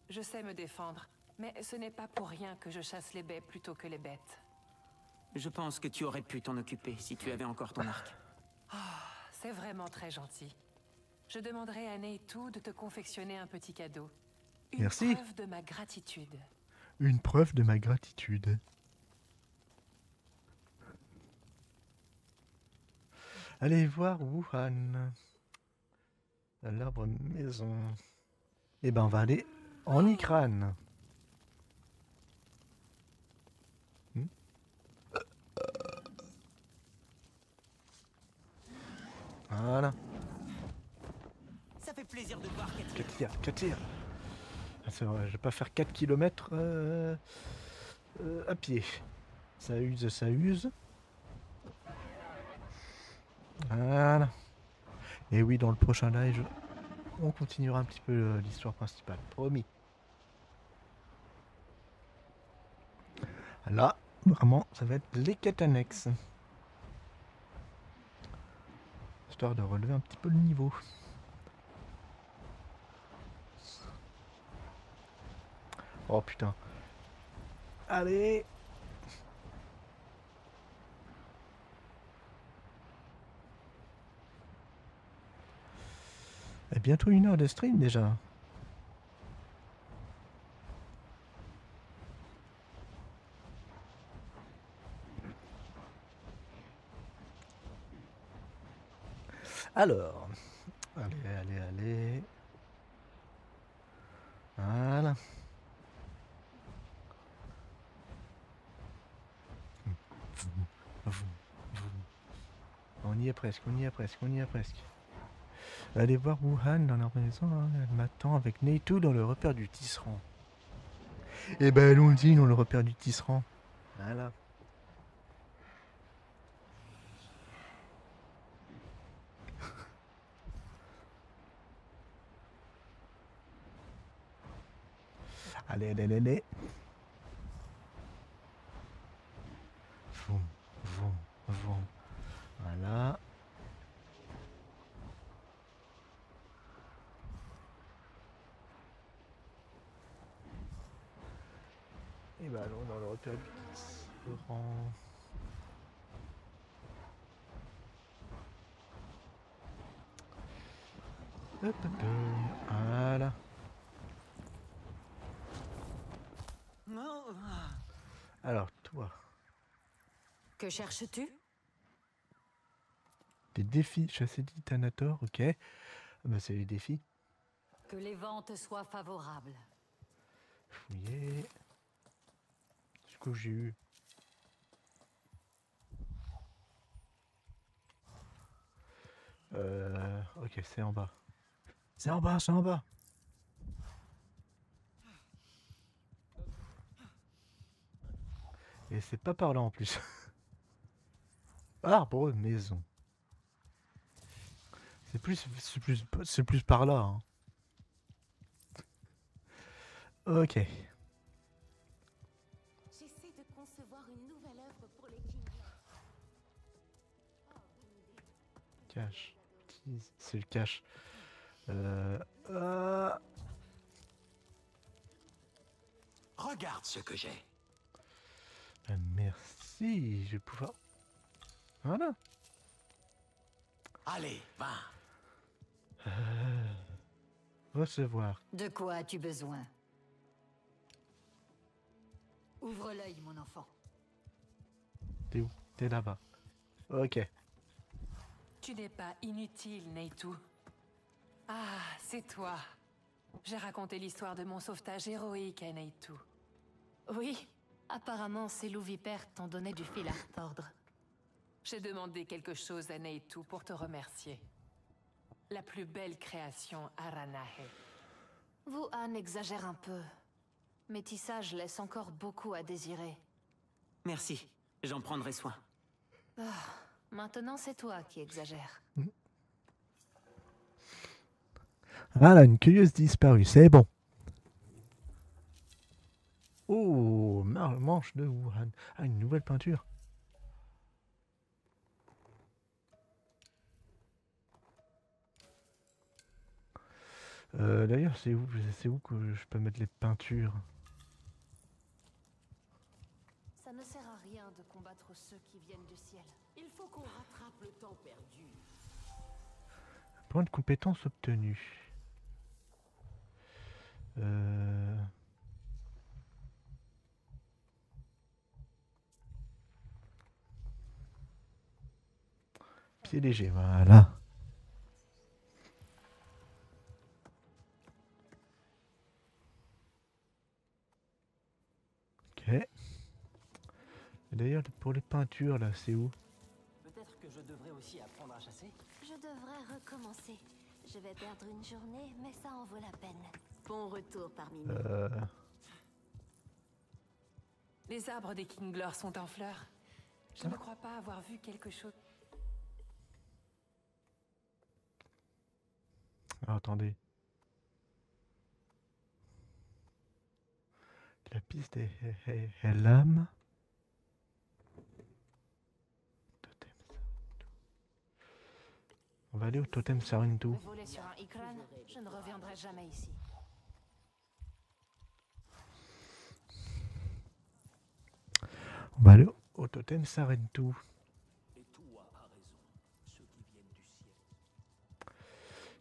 Je sais me défendre, mais ce n'est pas pour rien que je chasse les baies plutôt que les bêtes. Je pense que tu aurais pu t'en occuper si tu avais encore ton arc. Oh, c'est vraiment très gentil. Je demanderai à Neytou de te confectionner un petit cadeau. Merci. Une preuve de ma gratitude. Une preuve de ma gratitude. Allez voir Wuhan. L'arbre maison. Eh ben on va aller en Ikran. Voilà. Ça fait plaisir de voir que tire, C'est vrai, je vais pas faire 4 km à pied. Ça use, Voilà. Et oui, dans le prochain live, on continuera un petit peu l'histoire principale, promis. Là, vraiment, ça va être les quêtes annexes. Histoire de relever un petit peu le niveau. Oh putain. Allez. Et bientôt 1 heure de stream déjà. Alors. Allez, allez. Voilà. On y est presque, Allez voir Wuhan dans leur maison, hein. Elle m'attend avec Neytou dans le repère du tisserand. Eh ben allons-y dans le repère du tisserand. Voilà. Allez, allez, allez, allez. Vont, vont, vont. Voilà. Et bah allons dans le repère du tisserand. Hop, hop, hop. Voilà. Alors toi. Que cherches-tu? Des défis, chasser Titanator, ok. Bah c'est les défis. Que les vents te soient favorables. Fouiller. Ce que j'ai eu. Ok, c'est en bas. C'est en bas, c'est en bas. Et c'est pas par là en plus. Arbre maison. C'est plus par là. Hein. Ok. J'essaie de concevoir une nouvelle œuvre pour les Kingdoms. Cache. C'est le cache. Regarde ce que j'ai. Merci, je vais pouvoir. Voilà. Allez, va. Recevoir. De quoi as-tu besoin? Ouvre l'œil, mon enfant. T'es où? T'es là-bas. Ok. Tu n'es pas inutile, Neytou. Ah, c'est toi. J'ai raconté l'histoire de mon sauvetage héroïque à Neytou. Oui. Apparemment, ces loups-vipères t'ont donné du fil à retordre. J'ai demandé quelque chose à Neytou pour te remercier. La plus belle création, Aranahe. Wuhan exagère un peu. Mes tissages laissent encore beaucoup à désirer. Merci, j'en prendrai soin. Oh, maintenant, c'est toi qui exagères. Voilà, une curieuse disparue, c'est bon. Oh, manche de Wuhan. Ah, une nouvelle peinture. D'ailleurs, c'est où que je peux mettre les peintures? Ça ne sert à rien de combattre ceux qui viennent du ciel. Il faut qu'on rattrape le temps perdu. Point de compétence obtenu. C'est léger, voilà. Ok. D'ailleurs, pour les peintures, là, c'est où? Peut-être que je devrais aussi apprendre à chasser. Je devrais recommencer. Je vais perdre une journée, mais ça en vaut la peine. Bon retour parmi nous. Les arbres des Kingler sont en fleurs. Je ne crois pas avoir vu quelque chose... Ah, attendez. La piste est l'âme. On va aller au totem Sarintu. Voler sur un Ikran, je ne reviendrai jamais ici. On va aller au totem Sarintu.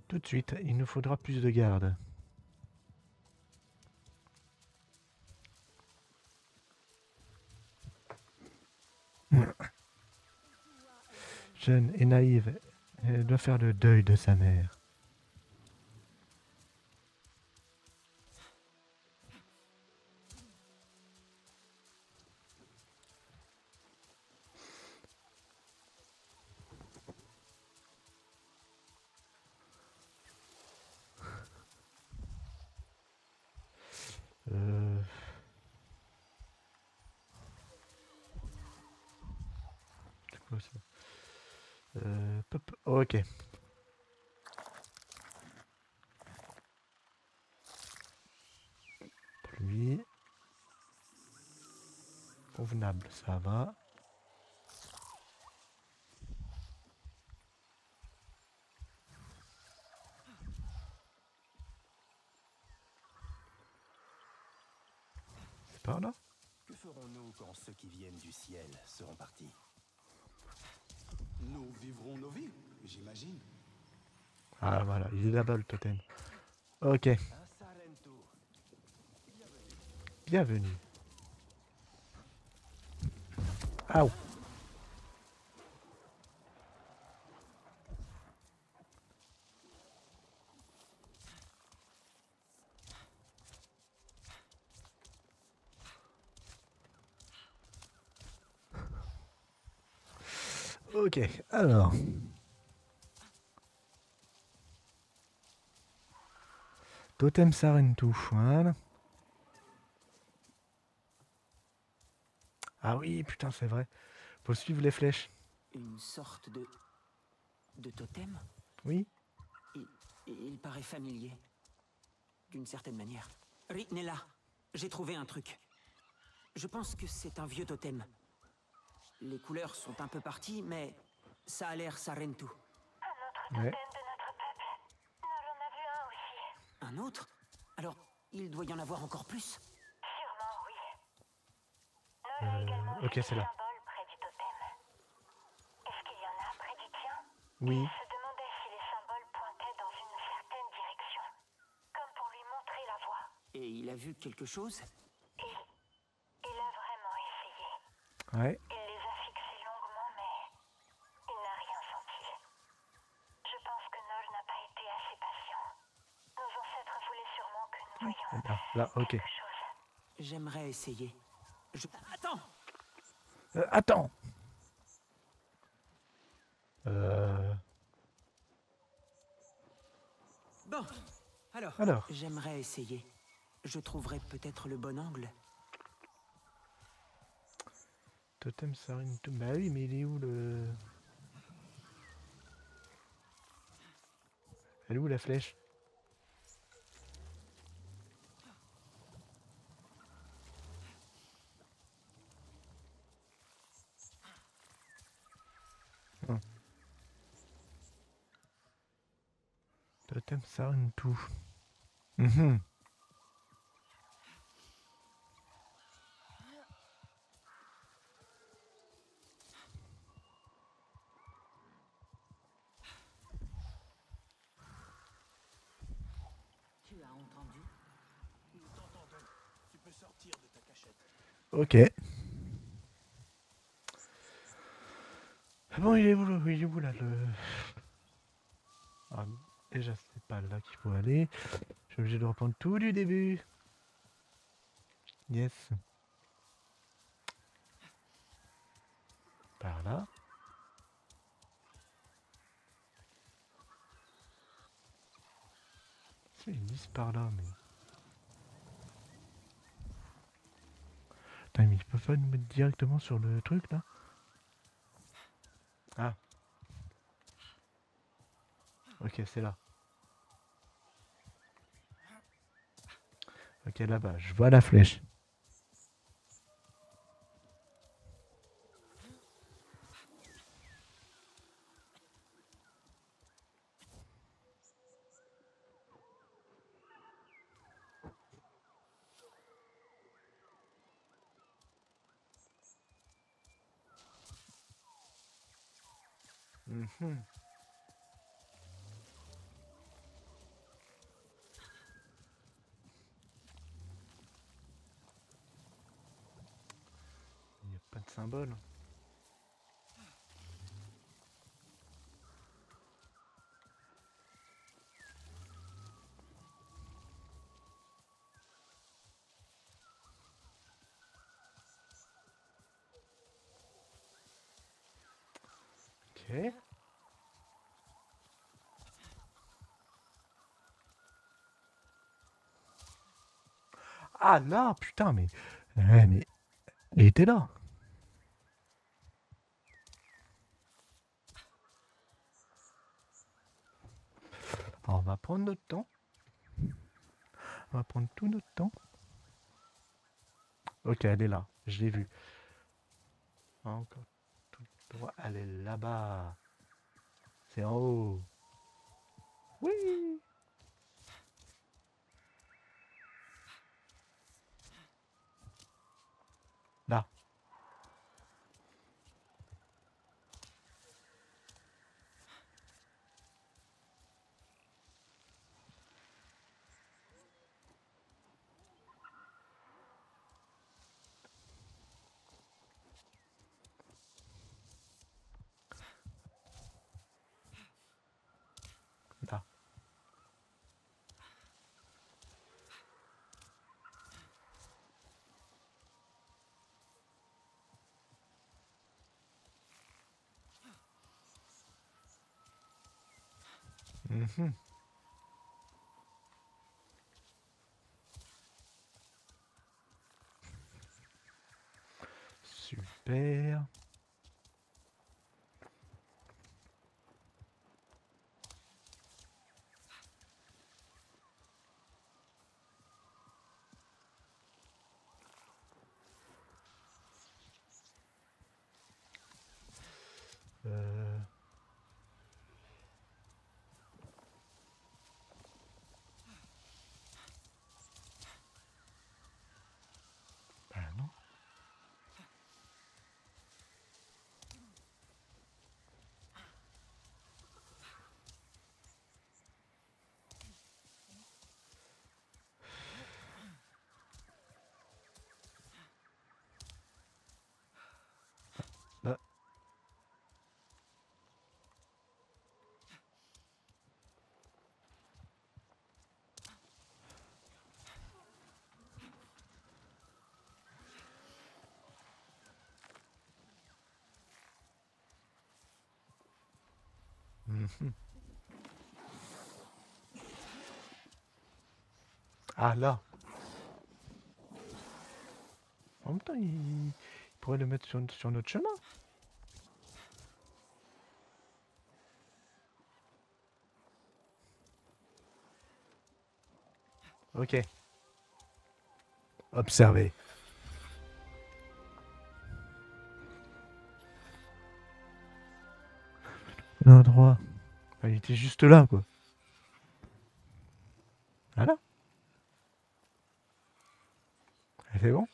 Tout de suite, il nous faudra plus de gardes. Jeune et naïve, elle doit faire le deuil de sa mère. ça. Ok. Pluie. Convenable, ça va. C'est par là ? Que ferons-nous quand ceux qui viennent du ciel seront partis ? Nous vivrons nos vies, j'imagine. Ah voilà, il est là-bas le totem. Ok. Bienvenue. Aouh. Ok, alors. Totem Sarentou, voilà. Ah oui, putain, c'est vrai. Faut suivre les flèches. Une sorte de... totem ? Oui. Il paraît familier. D'une certaine manière. Ritnella, j'ai trouvé un truc. Je pense que c'est un vieux totem. Les couleurs sont un peu parties, mais ça a l'air Sarentu. Un autre totem de notre peuple. Nous en avons vu un aussi. Un autre ? Alors, il doit y en avoir encore plus. Sûrement, oui. Nous également ok, c'est là. Est-ce qu'il y en a près du tien ? Oui. Il se demandait si les symboles pointaient dans une certaine direction, comme pour lui montrer la voie. Et il a vu quelque chose ? Il a vraiment essayé. Ouais. Là, ok. J'aimerais essayer. Attends. Attends. Bon. Alors. J'aimerais essayer. Je trouverai peut-être le bon angle. Totem Sarentu. Bah oui, mais il est où le... Elle est où la flèche ? Totem Sarentu. Tu as entendu? Nous t'entendons. Tu peux sortir de ta cachette. Ok. Bon, il est où là le... Ah, déjà, c'est pas là qu'il faut aller. Je suis obligé de reprendre tout du début. Yes. Par là. Ils disent par là, mais... Putain, mais ils peuvent pas nous mettre directement sur le truc, là? Ah. Ok, c'est là. Ok, là-bas, je vois la flèche. Il n'y a pas de symbole. Ah là, putain, mais... Ouais, mais... Il était là. va prendre notre temps. On va prendre tout notre temps. Ok, elle est là. Je l'ai vue. Encore tout droit. Elle est là-bas. C'est en haut. Oui. Là. Mm-hmm. Super. Ah là. En même temps, il pourrait le mettre sur notre chemin. Ok. Observez. L'endroit. Il était juste là, quoi. Voilà. C'est bon.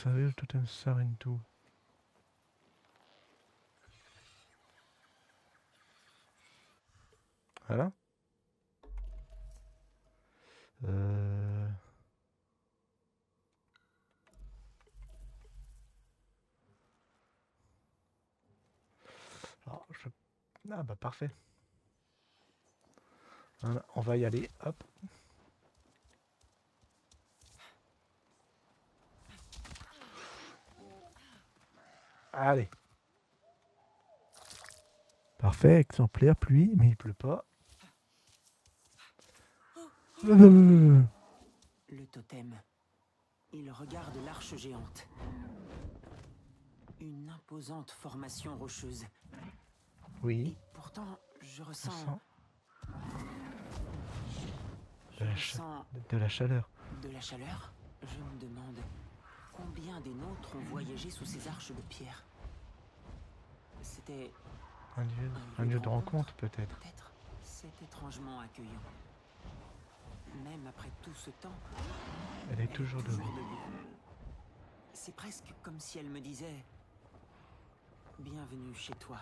Observez tout un sarin tout. Voilà. Alors, je... Ah bah parfait. Voilà, on va y aller. Hop. Allez. Parfait, exemplaire, pluie, mais il pleut pas. Le totem. Il regarde l'arche géante. Une imposante formation rocheuse. Oui. Et pourtant, je ressens de la chaleur. De la chaleur? Je me demande combien des nôtres ont voyagé sous ces arches de pierre. C'était un lieu de rencontre, peut-être. Peut-être. C'est étrangement accueillant. Même après tout ce temps, elle est toujours debout. C'est presque comme si elle me disait « Bienvenue chez toi. »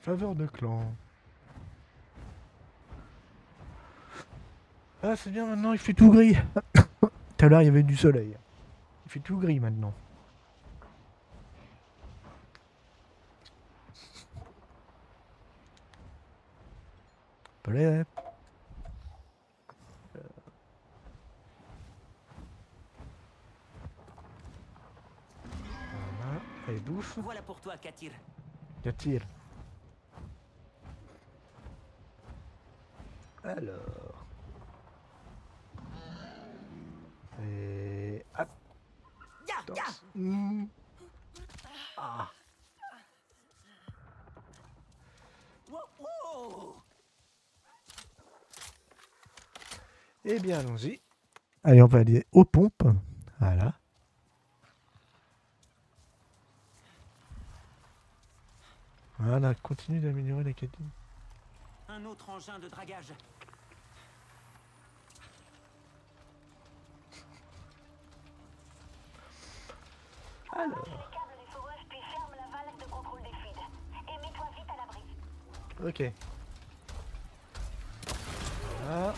Faveur de clan. Ah, c'est bien, maintenant il fait tout gris. Tout à l'heure, il y avait du soleil. Il fait tout gris maintenant. Play. et bouffe. Voilà pour toi, Katir. Katir. Alors. Et. Hop. Ah. Eh bien, allons-y. Allez, on va aller aux pompes. Voilà. Voilà, continue d'améliorer les caddies. Un autre engin de dragage. Alors. Ok. Voilà.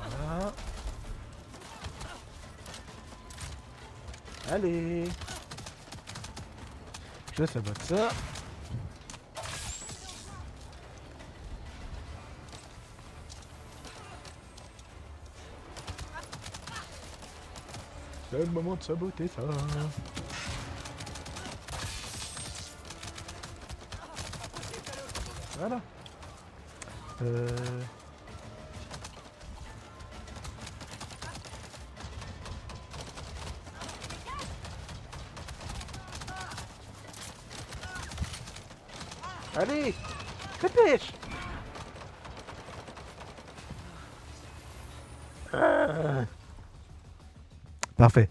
Voilà. Allez. Je sabote ça. C'est le moment de saboter ça. Voilà. Allez, dépêche. Parfait.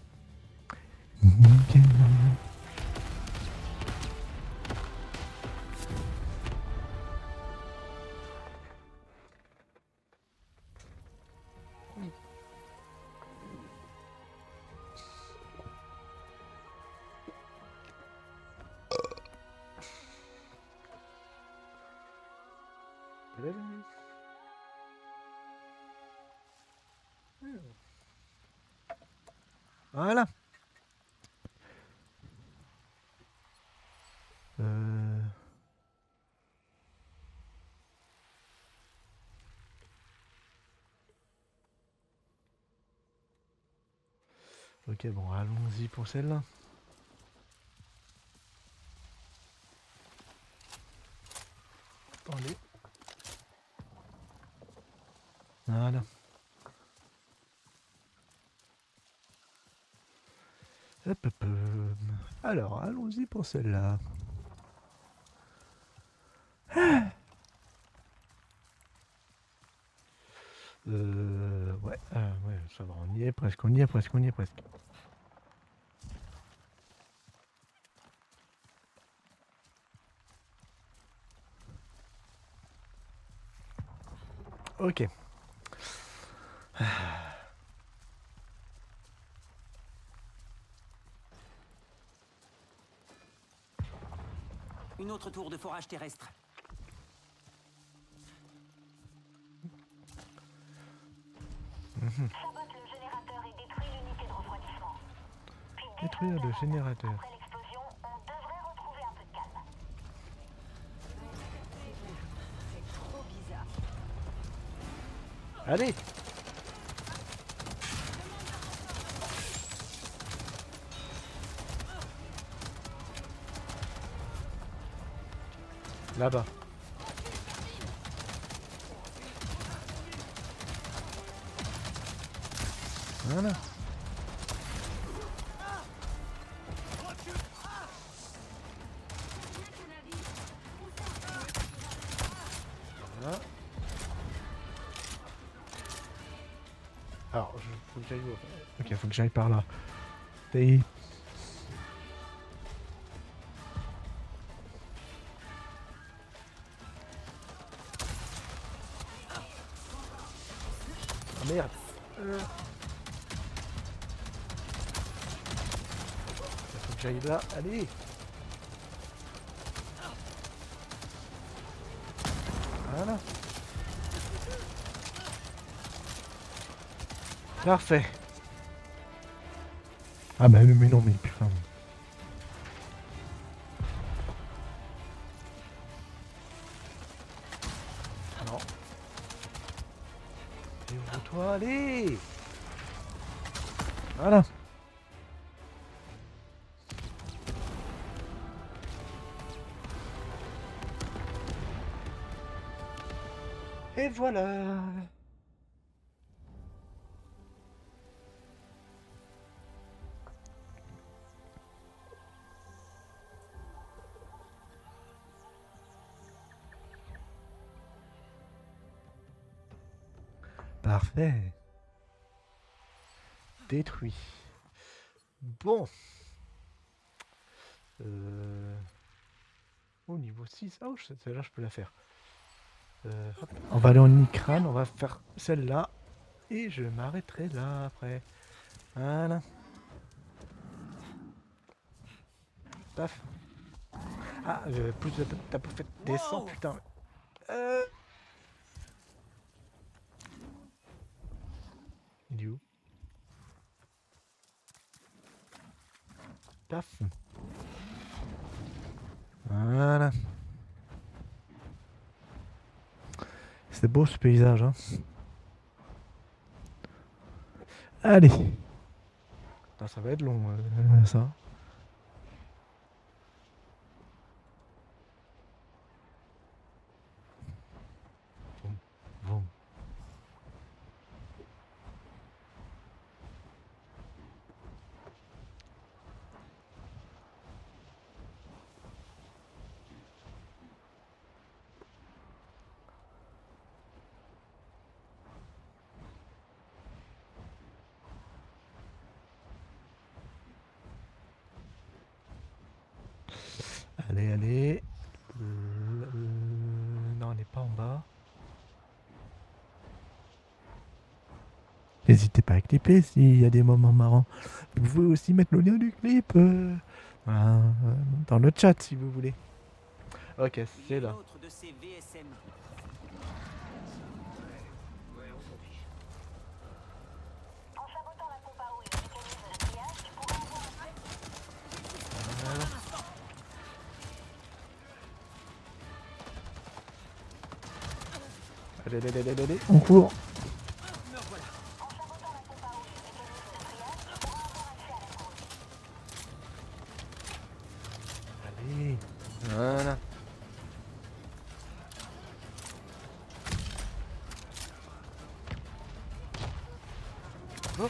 Voilà. Ok, bon, allons-y pour celle-là. Attendez. Voilà. Alors, allons-y pour celle-là. Ouais, ça va, on y est presque, Ok. Une autre tour de forage terrestre. Sabote le générateur et détruit l'unité de refroidissement. Puis détruire le générateur. Après l'explosion, on devrait retrouver un peu de calme. C'est trop bizarre. Allez. Là-bas. Voilà. Alors, faut que j'aille où ? Ok, faut que j'aille par là. T'es... J'arrive là, allez. Voilà. Parfait. Ah bah mais non mais putain. Non. Et ouvre-toi, allez. Voilà. Et voilà. Parfait. Détruit. Bon. Au niveau 6. Ah, oh, celle-là, je peux la faire. On va aller en Ikran, on va faire celle-là. Et je m'arrêterai là après. Voilà. Paf. Ah, plus t'as pas fait descendre, putain. Il est où? Paf. Voilà. C'est beau ce paysage, hein. Allez. Putain, ça va être long, ça. Allez, allez. Non, on n'est pas en bas. N'hésitez pas à clipper s'il y a des moments marrants. Vous pouvez aussi mettre le lien du clip dans le chat si vous voulez. Ok, c'est là. Allez, on court. Allez, voilà. Oh.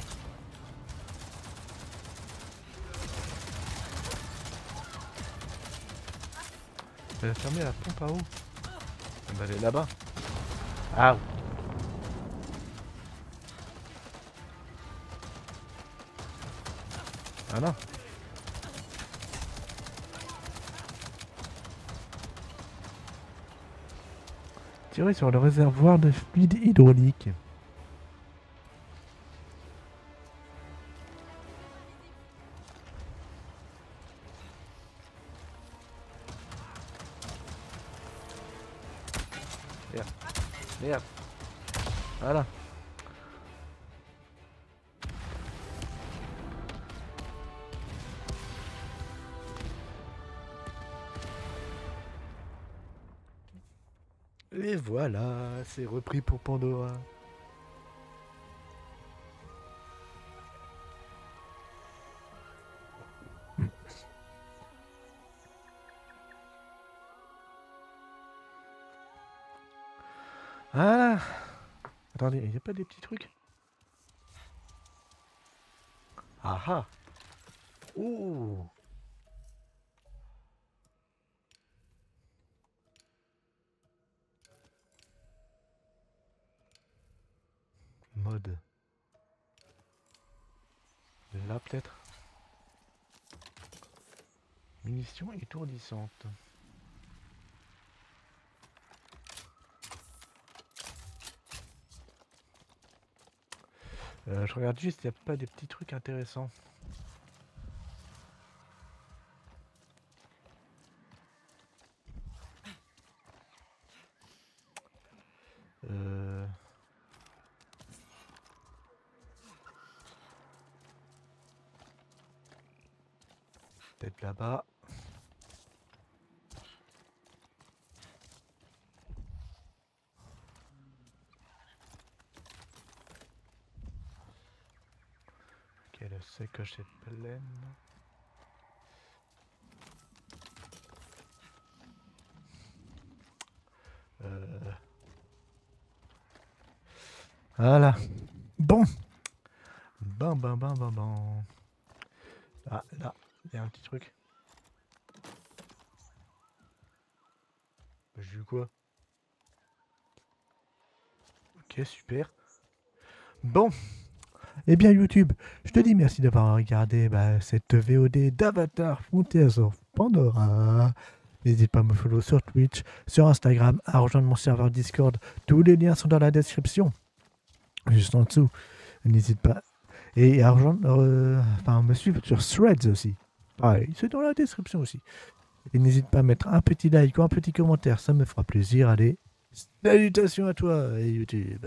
Elle a fermé la pompe à eau. Elle est là-bas. Ah. Voilà. Tirez sur le réservoir de fluide hydraulique. Merde. Voilà. Et voilà, c'est repris pour Pandora. Ah, attendez, il n'y a pas des petits trucs? Ah ah. Oh. Mode. Là peut-être. Munitions étourdissantes. Je regarde juste, il n'y a pas des petits trucs intéressants. Peut-être là-bas. C'est que j'ai pleine. Voilà. Bon. Bon. Ah, là, il y a un petit truc. J'ai eu quoi? Ok, super. Bon. Eh bien, YouTube, je te dis merci d'avoir regardé cette VOD d'Avatar Frontiers of Pandora. N'hésite pas à me follow sur Twitch, sur Instagram, à rejoindre mon serveur Discord. Tous les liens sont dans la description, juste en dessous. N'hésite pas. Et à rejoindre, me suivre sur Threads aussi. Pareil, c'est dans la description aussi. Et n'hésite pas à mettre un petit like ou un petit commentaire, ça me fera plaisir. Allez, salutations à toi, YouTube.